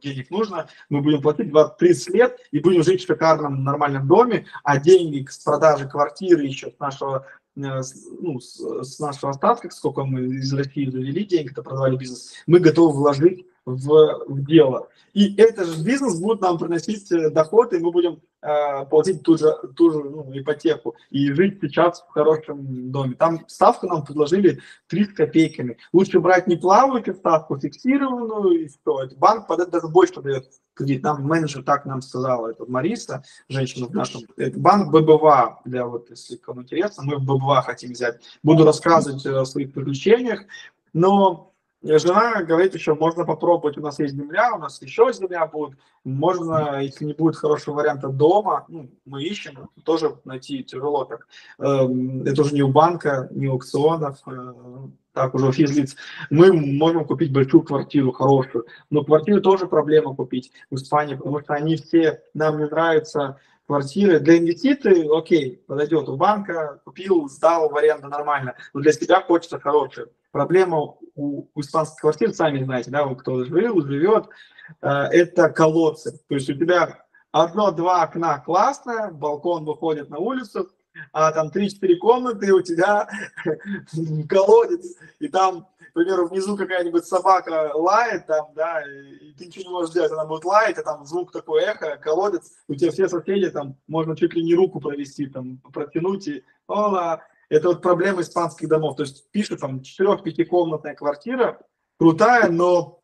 денег нужно, мы будем платить 20-30 лет и будем жить в шикарном нормальном доме, а деньги с продажи квартиры еще с нашего, ну, с нашего остатка, сколько мы из России завели деньги-то, продавали бизнес, мы готовы вложить в дело. И этот же бизнес будет нам приносить доход, и мы будем платить ту же ну, ипотеку и жить сейчас в хорошем доме. Там ставку нам предложили 3 с копейками. Лучше брать не плавающую ставку, фиксированную, и все. Банк даже больше дает кредит. Нам менеджер так нам сказала, это Мариса, женщина в нашем. Это банк ББВА, для вот, если кому интересно, мы в ББВА хотим взять. Буду рассказывать о своих приключениях, но жена говорит еще, можно попробовать, у нас есть земля, у нас еще земля будет, можно, если не будет хорошего варианта дома, ну, мы ищем, тоже найти тяжело так. Это уже не у банка, не у аукционов, так уже у физлиц. Мы можем купить большую квартиру, хорошую, но квартиру тоже проблема купить в Испании, потому что они все, нам не нравятся квартиры. Для инвестиций, окей, подойдет у банка, купил, сдал в аренду нормально, но для себя хочется хорошее. Проблема у испанских квартир, сами знаете, да, кто жил, живет, это колодцы. То есть у тебя одно-два окна классно, балкон выходит на улицу, а там 3-4 комнаты, у тебя колодец, и там, к примеру, внизу какая-нибудь собака лает, там, да, и ты ничего не можешь делать, она будет лаять, а там звук такой эхо, колодец, у тебя все соседи, там, можно чуть ли не руку провести, там, протянуть и ола. Это вот проблема испанских домов. То есть пишут там 4-5-комнатная квартира, крутая, но,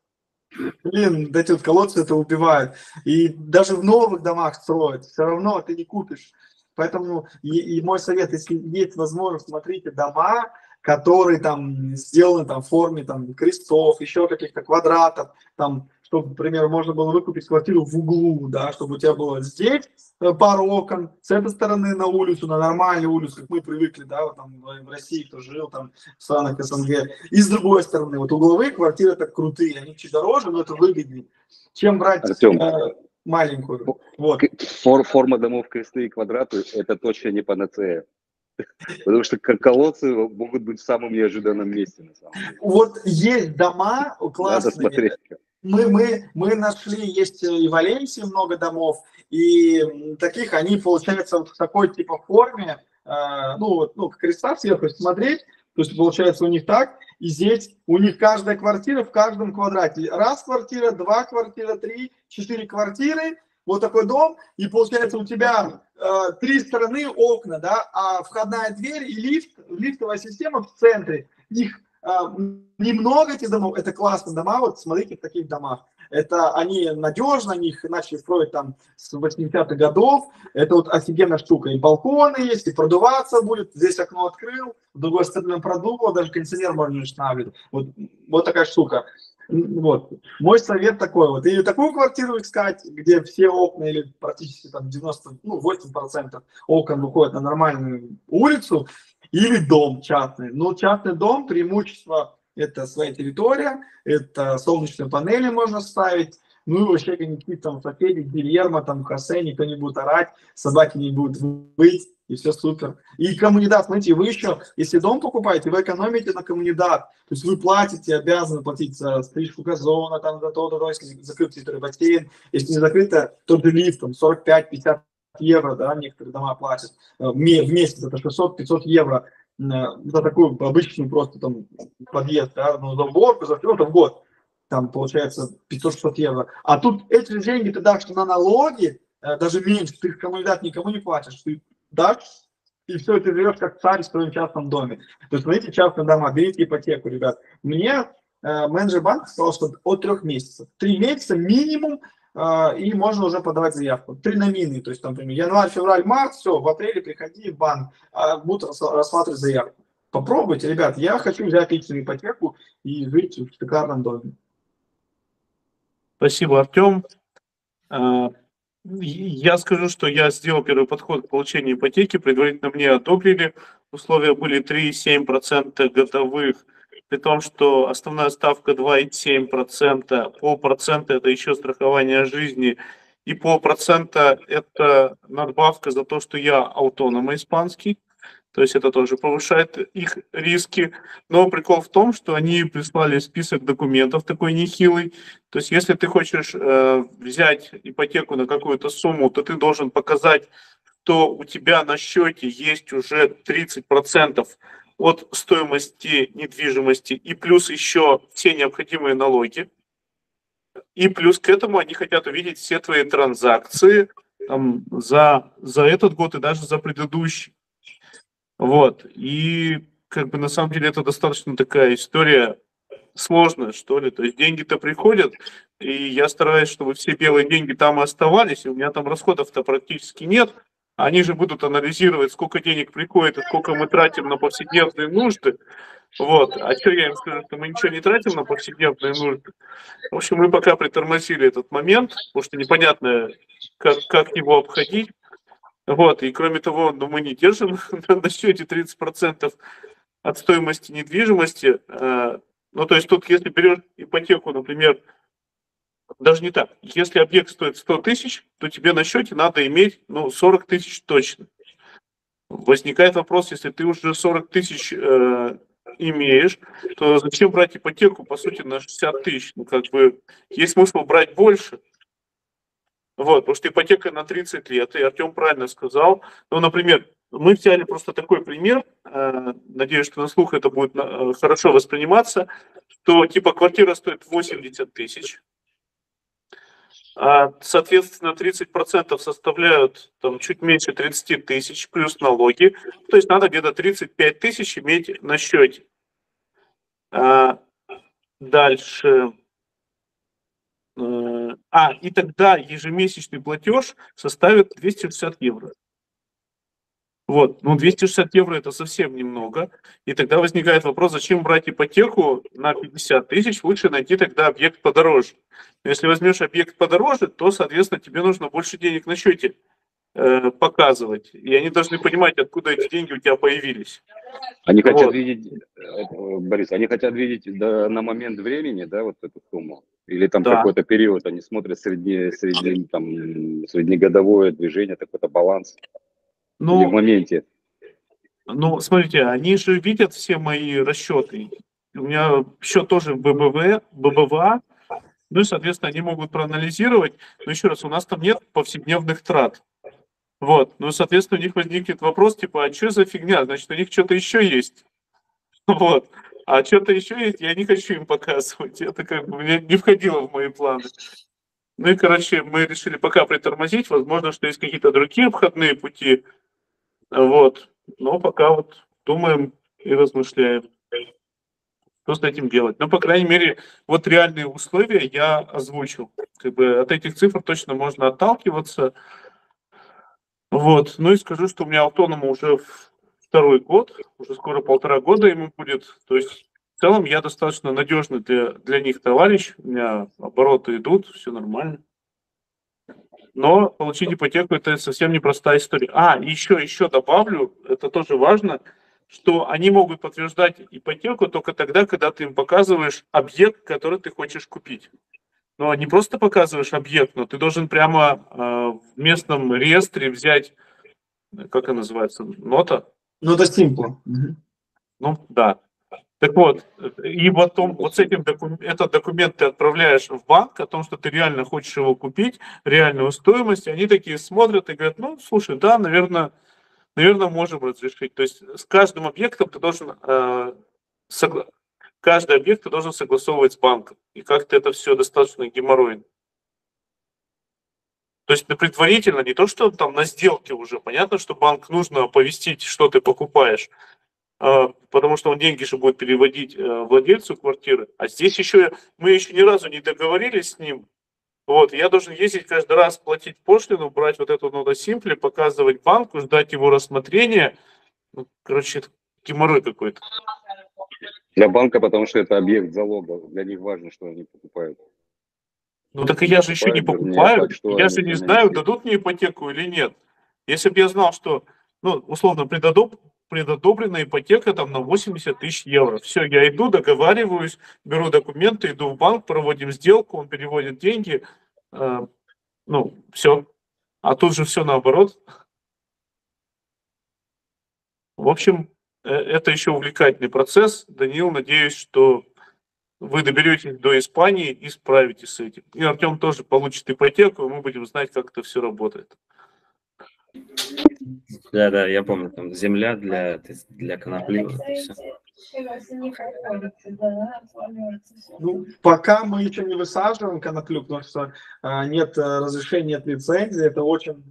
блин, эти вот колодцы это убивают. И даже в новых домах строят, все равно ты не купишь. Поэтому и мой совет, если есть возможность, смотрите дома, которые там сделаны там в форме там крестов, еще каких-то квадратов, там, чтобы, например, можно было выкупить квартиру в углу, да, чтобы у тебя было здесь пару окон, с этой стороны на улицу, на нормальную улицу, как мы привыкли, да, вот там в России, кто жил там в странах СНГ, и с другой стороны, вот угловые квартиры так крутые, они чуть дороже, но это выгоднее, чем брать маленькую. Вот. Форма домов крестные и квадраты – это точно не панацея. Потому что колодцы могут быть в самом неожиданном месте, на самом деле. Вот есть дома классные. Мы нашли, есть и в Валенсии много домов, и таких они, получается, вот в такой типа форме, ну, вот, ну, как креста сверху смотреть, то есть получается у них так, и здесь у них каждая квартира в каждом квадрате. Раз квартира, два квартира, три, четыре квартиры. Вот такой дом, и получается у тебя три стороны окна, да, а входная дверь и лифт, лифтовая система в центре. Их немного, этих домов, это классные дома, вот смотрите в таких домах. Это они надежно, они их начали строить там с 80-х годов, это вот офигенная штука. И балконы есть, и продуваться будет, здесь окно открыл, в другой стороне продуло, даже кондиционер можно устанавливать. Вот, вот такая штука. Вот. Мой совет такой вот. Или такую квартиру искать, где все окна, или практически там 90, ну, 8% окон выходят на нормальную улицу, или дом частный. Но частный дом, преимущество – это своя территория, это солнечные панели можно ставить, ну и вообще какие-то там соседи, Гильермо, там Хосе, никто не будет орать, собаки не будут выть, и все супер. И коммунидат, смотрите, вы еще, если дом покупаете, вы экономите на коммунидат. То есть вы платите, обязаны платить за стрижку газона, там, за то, если закрыт бассейн. Если не закрыто, то лифт, там, 45-50 евро, да, некоторые дома платят в месяц, это 600-500 евро за такую обычную просто там подъезд, да, ну, за уборку, за все, это в год. Там, получается, 500-600 евро. А тут эти деньги ты дашь на налоги, даже меньше, ты коммунидат никому не платишь, ты дашь, и все, это живешь как царь в своем частном доме. То есть, смотрите, частные дома, берите ипотеку, ребят. Мне менеджер банка сказал, что от 3 месяцев. 3 месяца минимум, и можно уже подавать заявку. 3 номины, то есть, там, например, январь, февраль, март, все, в апреле приходи в банк, будут рассматривать заявку. Попробуйте, ребят, я хочу взять личную ипотеку и жить в шикарном доме. Спасибо, Артем. Я скажу, что я сделал первый подход к получению ипотеки, предварительно мне одобрили, условия были 3,7% годовых, при том, что основная ставка 2,7%, полпроцента это еще страхование жизни, и полпроцента это надбавка за то, что я аутоном испанский, то есть это тоже повышает их риски, но прикол в том, что они прислали список документов такой нехилый, то есть если ты хочешь взять ипотеку на какую-то сумму, то ты должен показать, что у тебя на счете есть уже 30% от стоимости недвижимости и плюс еще все необходимые налоги, и плюс к этому они хотят увидеть все твои транзакции там, за этот год и даже за предыдущий. Вот, и как бы на самом деле это достаточно такая история сложная, что ли, то есть деньги-то приходят, и я стараюсь, чтобы все белые деньги там и оставались, и у меня там расходов-то практически нет, они же будут анализировать, сколько денег приходит и сколько мы тратим на повседневные нужды, вот, а что я им скажу, что мы ничего не тратим на повседневные нужды, в общем, мы пока притормозили этот момент, потому что непонятно, как его обходить. Вот, и кроме того, ну, мы не держим на счете 30% от стоимости недвижимости. Ну, то есть тут, если берешь ипотеку, например, даже не так, если объект стоит 100 тысяч, то тебе на счете надо иметь, ну, 40 тысяч точно. Возникает вопрос, если ты уже 40 тысяч имеешь, то зачем брать ипотеку, по сути, на 60 тысяч? Ну, как бы, есть смысл брать больше. Вот, потому что ипотека на 30 лет, и Артем правильно сказал. Ну, например, мы взяли просто такой пример, надеюсь, что на слух это будет хорошо восприниматься, что типа квартира стоит 80 тысяч, соответственно, 30% составляют там, чуть меньше 30 тысяч плюс налоги, то есть надо где-то 35 тысяч иметь на счете. Дальше... и тогда ежемесячный платеж составит 260 евро. Вот. Ну, 260 евро – это совсем немного. И тогда возникает вопрос, зачем брать ипотеку на 50 тысяч, лучше найти тогда объект подороже. Если возьмешь объект подороже, то, соответственно, тебе нужно больше денег на счете показывать. И они должны понимать, откуда эти деньги у тебя появились. Они вот хотят видеть, Борис, они хотят видеть на момент времени, да, вот эту сумму? Или там какой-то период, они смотрят среднегодовое движение, какой-то баланс? Ну, в моменте. Ну, смотрите, они же видят все мои расчеты. У меня счет тоже в ББВА. Ну и, соответственно, они могут проанализировать. Но еще раз, у нас там нет повседневных трат. Вот. Ну, соответственно, у них возникнет вопрос, типа, а что за фигня? Значит, у них что-то еще есть. Вот. А что-то еще есть, я не хочу им показывать. Это как бы не входило в мои планы. Ну и, короче, мы решили пока притормозить. Возможно, что есть какие-то другие обходные пути. Вот, но пока вот думаем и размышляем, что с этим делать. Но, по крайней мере, вот реальные условия я озвучил. Как бы от этих цифр точно можно отталкиваться. Вот, ну и скажу, что у меня автонома уже второй год, уже скоро 1,5 года ему будет. То есть, в целом, я достаточно надежный для них товарищ. У меня обороты идут, все нормально. Но получить ипотеку – это совсем непростая история. А, еще добавлю, это тоже важно, что они могут подтверждать ипотеку только тогда, когда ты им показываешь объект, который ты хочешь купить. Но не просто показываешь объект, но ты должен прямо в местном реестре взять, как она называется, нота? Нота Симпла. Ну, да. Так вот, и потом вот с этим этот документ ты отправляешь в банк о том, что ты реально хочешь его купить, реальную стоимость, и они такие смотрят и говорят, ну, слушай, да, наверное, можем разрешить. То есть с каждым объектом ты должен, каждый объект ты должен согласовывать с банком, и как-то это все достаточно геморройно. То есть предварительно, не то, что там на сделке уже, понятно, что банк нужно оповестить, что ты покупаешь, потому что он деньги же будет переводить владельцу квартиры. А здесь еще мы еще ни разу не договорились с ним. Вот, я должен ездить каждый раз, платить пошлину, брать вот эту ноду Симпли, показывать банку, ждать его рассмотрения. Ну, короче, это геморрой какой-то. Для банка, потому что это объект залога. Для них важно, что они покупают. Ну так и я же еще не покупаю. Нет, так, я же не знаю, дадут мне ипотеку или нет. Если бы я знал, что, ну, условно, предодобрена ипотека там на 80 тысяч евро. Все, я иду, договариваюсь, беру документы, иду в банк, проводим сделку, он переводит деньги. Ну, все. А тут же все наоборот. В общем, это еще увлекательный процесс. Даниил, надеюсь, что вы доберетесь до Испании и справитесь с этим. И Артем тоже получит ипотеку, и мы будем знать, как это все работает. Да, я помню, там земля для конопли. Ну, пока мы еще не высаживаем коноплю, потому что нет разрешения, нет лицензии, это очень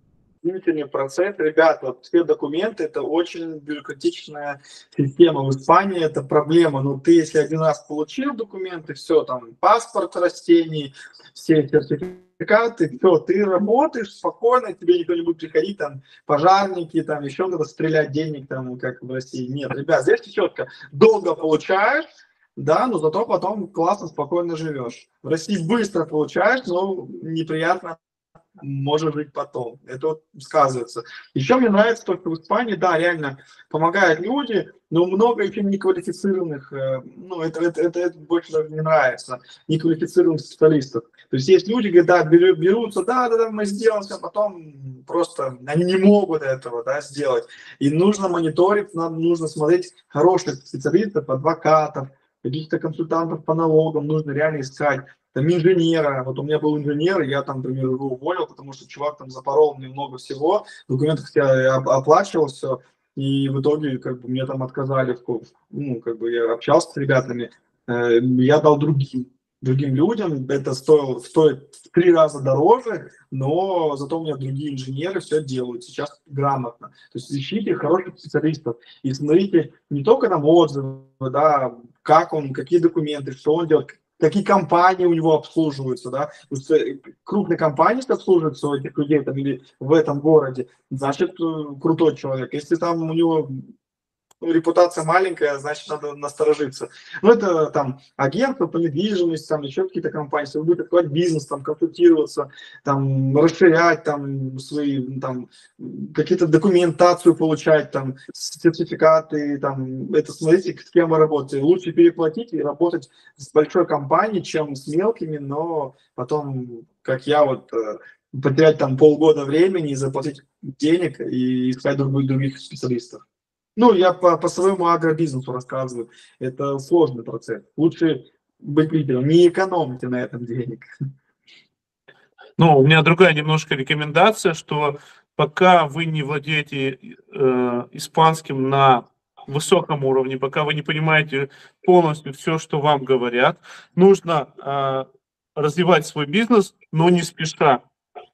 длительный процесс. Ребята, вот все документы, это очень бюрократичная система в Испании, это проблема. Но ты, если один раз получил документы, все, там, паспорт растений, все сертификаты, все, ты работаешь спокойно, тебе никто не будет приходить, там, пожарники, там, еще кто-то стрелять денег, там, как в России. Нет, ребят, здесь четко. Долго получаешь, да, но зато потом классно, спокойно живешь. В России быстро получаешь, но неприятно может быть потом. Это вот сказывается. Еще мне нравится, только в Испании, да, реально помогают люди, но много еще неквалифицированных, ну, это больше даже не нравится, неквалифицированных специалистов. То есть есть люди, говорят, да, берутся, да, мы сделаем, а потом просто они не могут этого, да, сделать. И нужно мониторить, нужно смотреть хороших специалистов, адвокатов, каких-то консультантов по налогам, нужно реально искать. Там инженера, вот у меня был инженер, я там, например, его уволил, потому что чувак там запорол мне много всего, в документах я оплачивал все, и в итоге, как бы, мне там отказали, ну, как бы, я общался с ребятами, я дал другим людям, это стоит в 3 раза дороже, но зато у меня другие инженеры все делают сейчас грамотно. То есть ищите хороших специалистов и смотрите не только там отзывы, да, как он, какие документы, что он делает, какие компании у него обслуживаются, да, крупные компании обслуживаются у этих людей там, или в этом городе, значит, крутой человек. Если там у него репутация маленькая, значит, надо насторожиться. Ну, это там агентство по недвижимости, там еще какие-то компании, если вы будете открывать бизнес, там, консультироваться, там, расширять, там, свои, там, какие-то документацию получать, там, сертификаты, там, это, смотрите, с кем вы работаете. Лучше переплатить и работать с большой компанией, чем с мелкими, но потом, как я, вот, потерять там полгода времени и заплатить денег и искать других специалистов. Ну, я по своему агробизнесу рассказываю. Это сложный процесс. Лучше быть лидером. Не экономите на этом денег. Ну, у меня другая немножко рекомендация, что пока вы не владеете испанским на высоком уровне, пока вы не понимаете полностью все, что вам говорят, нужно развивать свой бизнес, но не спеша.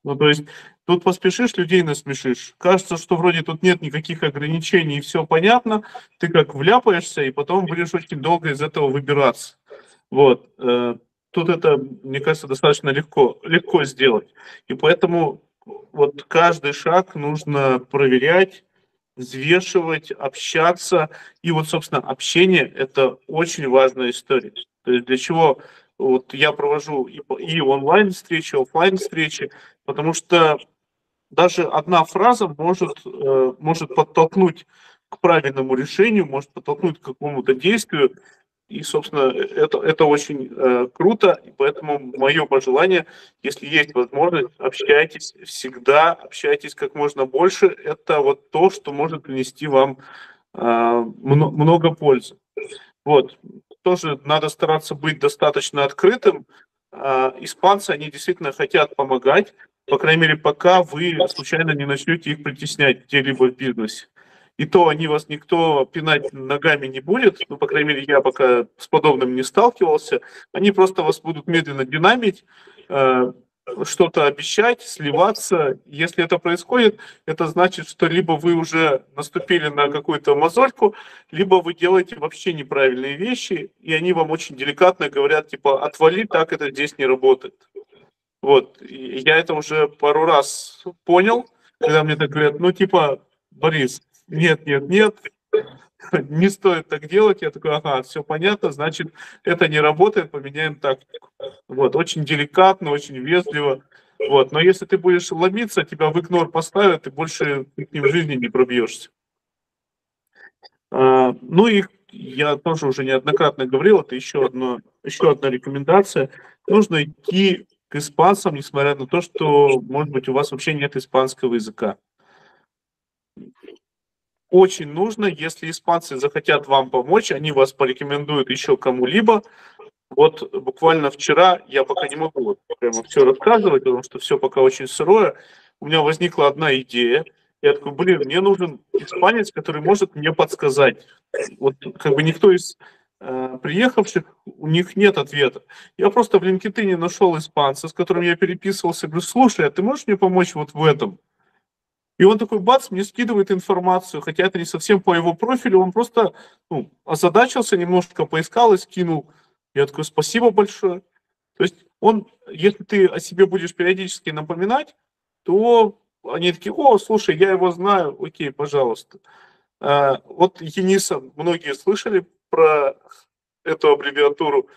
Ну, то есть... Тут поспешишь, людей насмешишь. Кажется, что вроде тут нет никаких ограничений, и все понятно. Ты как вляпаешься, и потом будешь очень долго из этого выбираться. Вот. Тут это, мне кажется, достаточно легко сделать. И поэтому вот каждый шаг нужно проверять, взвешивать, общаться. И вот, собственно, общение – это очень важная история. То есть для чего... Вот я провожу и онлайн-встречи, и офлайн-встречи, потому что даже одна фраза может подтолкнуть к правильному решению, может подтолкнуть к какому-то действию. И, собственно, это очень круто. И поэтому мое пожелание, если есть возможность, общайтесь всегда, общайтесь как можно больше. Это вот то, что может принести вам много пользы. Вот. Тоже надо стараться быть достаточно открытым. Испанцы, они действительно хотят помогать, по крайней мере, пока вы случайно не начнете их притеснять где-либо в бизнесе. И то они вас никто пинать ногами не будет, ну, по крайней мере, я пока с подобным не сталкивался. Они просто вас будут медленно динамить, что-то обещать, сливаться. Если это происходит, это значит, что либо вы уже наступили на какую-то мозольку, либо вы делаете вообще неправильные вещи, и они вам очень деликатно говорят, типа, отвали, так это здесь не работает. Вот. И я это уже пару раз понял, когда мне так говорят, ну, типа, Борис, нет, не стоит так делать. Я такой, ага, все понятно, значит, это не работает, поменяем тактику. Вот, очень деликатно, очень вежливо. Вот, но если ты будешь ломиться, тебя в игнор поставят, ты больше к ним в жизни не пробьешься. Ну и я тоже уже неоднократно говорил, это еще одна рекомендация. Нужно идти к испанцам, несмотря на то, что, может быть, у вас вообще нет испанского языка. Очень нужно, если испанцы захотят вам помочь, они вас порекомендуют еще кому-либо. Вот буквально вчера, я пока не могу вот прямо все рассказывать, потому что все пока очень сырое, у меня возникла одна идея. Я такой, блин, мне нужен испанец, который может мне подсказать. Вот как бы никто из приехавших, у них нет ответа. Я просто в LinkedIn нашел испанца, с которым я переписывался, говорю, слушай, а ты можешь мне помочь вот в этом? И он такой, бац, мне скидывает информацию, хотя это не совсем по его профилю, он просто озадачился, немножко поискал и скинул. Я такой, спасибо большое. То есть он, если ты о себе будешь периодически напоминать, то они такие, о, слушай, я его знаю, окей, пожалуйста. Вот Ениса, многие слышали про эту аббревиатуру.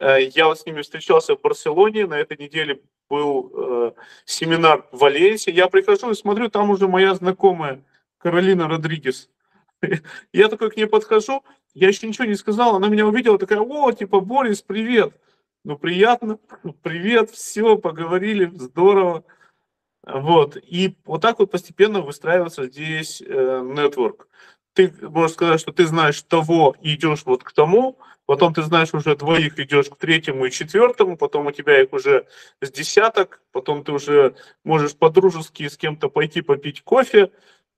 Я вот с ними встречался в Барселоне, на этой неделе был семинар в Валенсии. Я прихожу и смотрю, там уже моя знакомая Каролина Родригес. Я такой к ней подхожу, я еще ничего не сказал, она меня увидела, такая, о, типа, Борис, привет. Ну, приятно, привет, все, поговорили, здорово. Вот, и вот так вот постепенно выстраивается здесь нетворк. Ты можешь сказать, что ты знаешь того и идешь вот к тому, потом ты знаешь уже двоих, идешь к третьему и четвертому, потом у тебя их уже с десяток, потом ты уже можешь по-дружески с кем-то пойти попить кофе,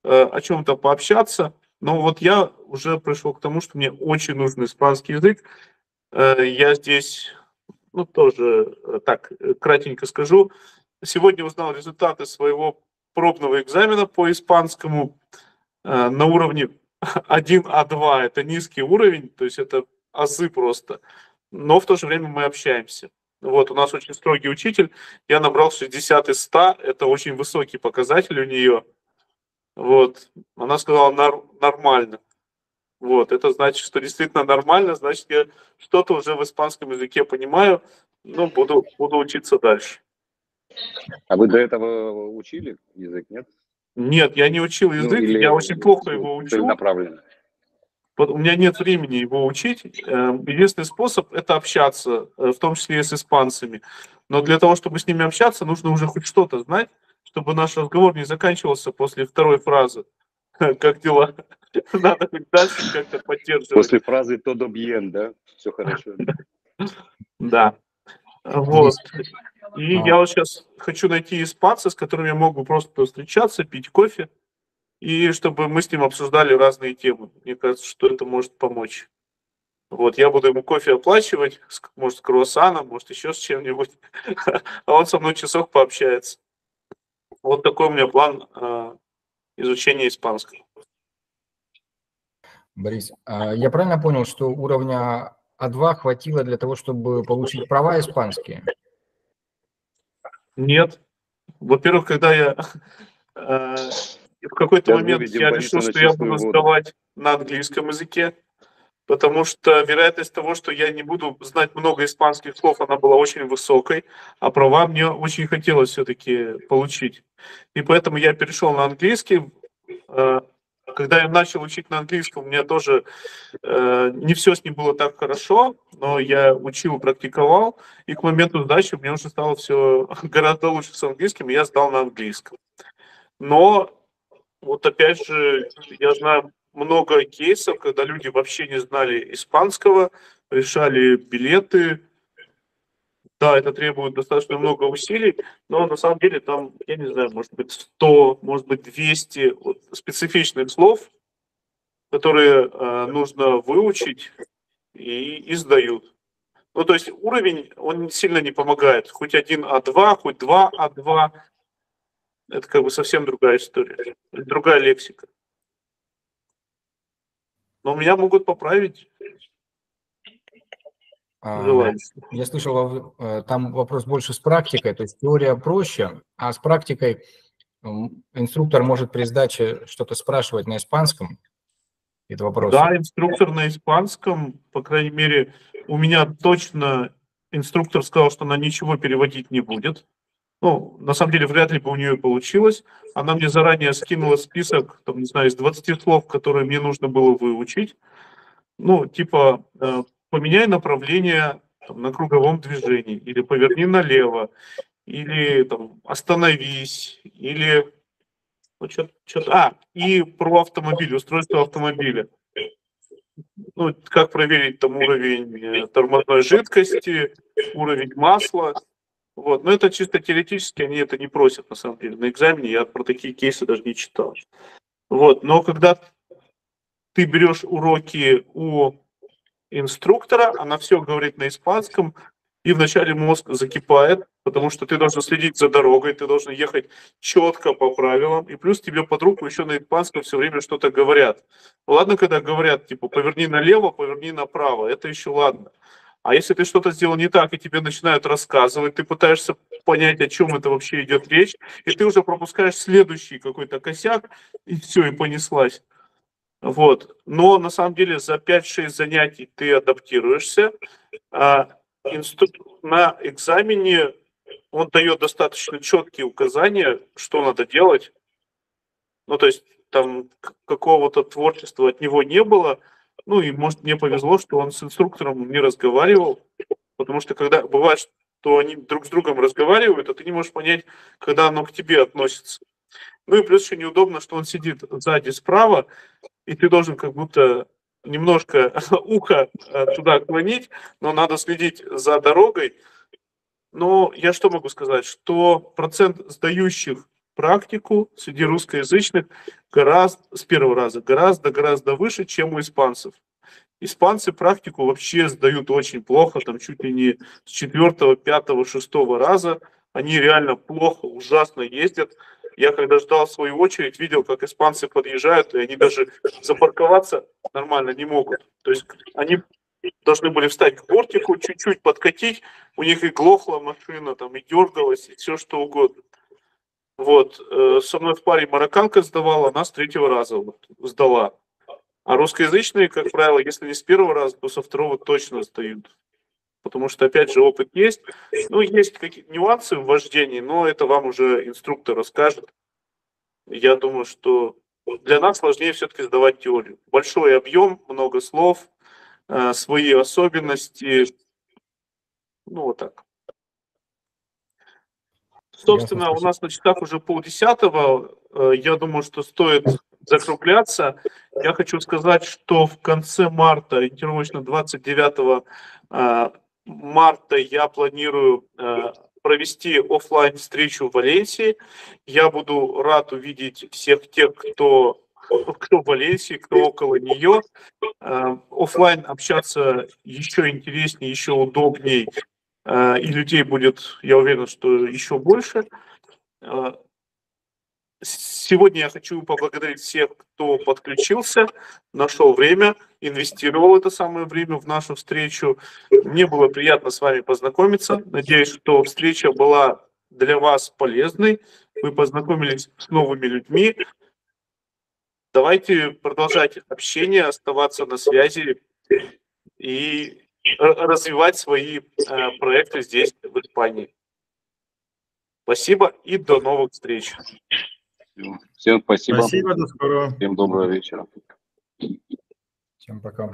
о чем-то пообщаться. Но вот я уже пришел к тому, что мне очень нужен испанский язык. Я здесь, ну, тоже так кратенько скажу. Сегодня узнал результаты своего пробного экзамена по испанскому на уровне 1А2, это низкий уровень, то есть это азы просто. но в то же время мы общаемся. Вот, у нас очень строгий учитель, я набрал 60 из 100, это очень высокий показатель у нее. Вот, она сказала нормально. Вот, это значит, что действительно нормально, значит, я что-то уже в испанском языке понимаю, но буду учиться дальше. А вы до этого учили язык, нет? Нет, я не учил язык, я очень плохо его учу. У меня нет времени его учить. Единственный способ – это общаться, в том числе и с испанцами. Но для того, чтобы с ними общаться, нужно уже хоть что-то знать, чтобы наш разговор не заканчивался после второй фразы. Как дела? Надо хоть дальше как-то поддерживать. После фразы «todo bien», да? Все хорошо. Да. Вот. И я вот сейчас хочу найти испанца, с которым я могу просто встречаться, пить кофе, и чтобы мы с ним обсуждали разные темы. Мне кажется, что это может помочь. Вот, я буду ему кофе оплачивать, может, с круассаном, может, еще с чем-нибудь, а он со мной часок пообщается. Вот такой у меня план изучения испанского. Борис, я правильно понял, что уровня А2 хватило для того, чтобы получить права испанские? Нет. Во-первых, когда я в какой-то момент я решил, что я буду сдавать на английском языке, потому что вероятность того, что я не буду знать много испанских слов, она была очень высокой, а права мне очень хотелось все-таки получить. И поэтому я перешел на английский. Когда я начал учить на английском, у меня тоже не все с ним было так хорошо, но я учил, практиковал, и к моменту сдачи у меня уже стало все гораздо лучше с английским, и я сдал на английском. Но вот опять же, я знаю много кейсов, когда люди вообще не знали испанского, решали билеты. Да, это требует достаточно много усилий, но на самом деле там, я не знаю, может быть 100, может быть 200 вот, специфичных слов, которые нужно выучить и сдают. Ну, то есть уровень, он сильно не помогает. Хоть один А2, хоть два А2. Это как бы совсем другая история, другая лексика. Но меня могут поправить. Я слышал, там вопрос больше с практикой, то есть теория проще, а с практикой инструктор может при сдаче что-то спрашивать на испанском? Это вопрос. Да, инструктор на испанском, по крайней мере, у меня точно инструктор сказал, что она ничего переводить не будет. Ну, на самом деле, вряд ли бы у нее получилось. Она мне заранее скинула список, там, не знаю, из 20 слов, которые мне нужно было выучить. Ну, типа... поменяй направление там, на круговом движении, или поверни налево, или там, остановись, или... Ну, и про автомобиль, устройство автомобиля. Ну, как проверить там уровень тормозной жидкости, уровень масла. Вот. Но это чисто теоретически, они это не просят, на самом деле. На экзамене я про такие кейсы даже не читал. Вот. Но когда ты берешь уроки у... инструктора, она все говорит на испанском, и вначале мозг закипает, потому что ты должен следить за дорогой, ты должен ехать четко по правилам, и плюс тебе под руку еще на испанском все время что-то говорят. Ладно, когда говорят, типа, поверни налево, поверни направо, это еще ладно. А если ты что-то сделал не так, и тебе начинают рассказывать, ты пытаешься понять, о чем это вообще идет речь, и ты уже пропускаешь следующий какой-то косяк, и все, и понеслась. Вот. Но на самом деле за 5-6 занятий ты адаптируешься. На экзамене он дает достаточно четкие указания, что надо делать. Ну, то есть там какого-то творчества от него не было. Ну, и, может, мне повезло, что он с инструктором не разговаривал, потому что когда бывает, что они друг с другом разговаривают, а ты не можешь понять, когда оно к тебе относится. Ну и плюс еще неудобно, что он сидит сзади справа, и ты должен как будто немножко ухо туда клонить, но надо следить за дорогой. Но я что могу сказать? Что процент сдающих практику среди русскоязычных гораздо, с первого раза гораздо выше, чем у испанцев. Испанцы практику вообще сдают очень плохо, там чуть ли не с 4-го, 5-го, 6-го раза. Они реально плохо, ужасно ездят. Я когда ждал свою очередь, видел, как испанцы подъезжают, и они даже запарковаться нормально не могут. То есть они должны были встать к бортику, чуть-чуть подкатить, у них и глохла машина, там, и дергалась, и все что угодно. Вот, со мной в паре марокканка сдавала, она с третьего раза вот сдала. А русскоязычные, как правило, если не с первого раза, то со второго точно сдают. Потому что, опять же, опыт есть. Ну, есть какие-то нюансы в вождении, но это вам уже инструктор расскажет. Я думаю, что для нас сложнее все-таки сдавать теорию. Большой объем, много слов, свои особенности. Ну, вот так. Собственно, у нас на часах уже 9:30. Я думаю, что стоит закругляться. Я хочу сказать, что в конце марта, ориентировочно 29 марта, я планирую провести офлайн встречу в Валенсии. Я буду рад увидеть всех тех, кто в Валенсии, кто около нее. Офлайн общаться еще интереснее, еще удобнее. И людей будет, я уверен, что еще больше. Сегодня я хочу поблагодарить всех, кто подключился, нашел время, инвестировал это самое время в нашу встречу. Мне было приятно с вами познакомиться. Надеюсь, что встреча была для вас полезной. Вы познакомились с новыми людьми. Давайте продолжать общение, оставаться на связи и развивать свои проекты здесь, в Испании. Спасибо и до новых встреч. Всем спасибо. Спасибо, до скорого. Всем доброго вечера. Всем пока.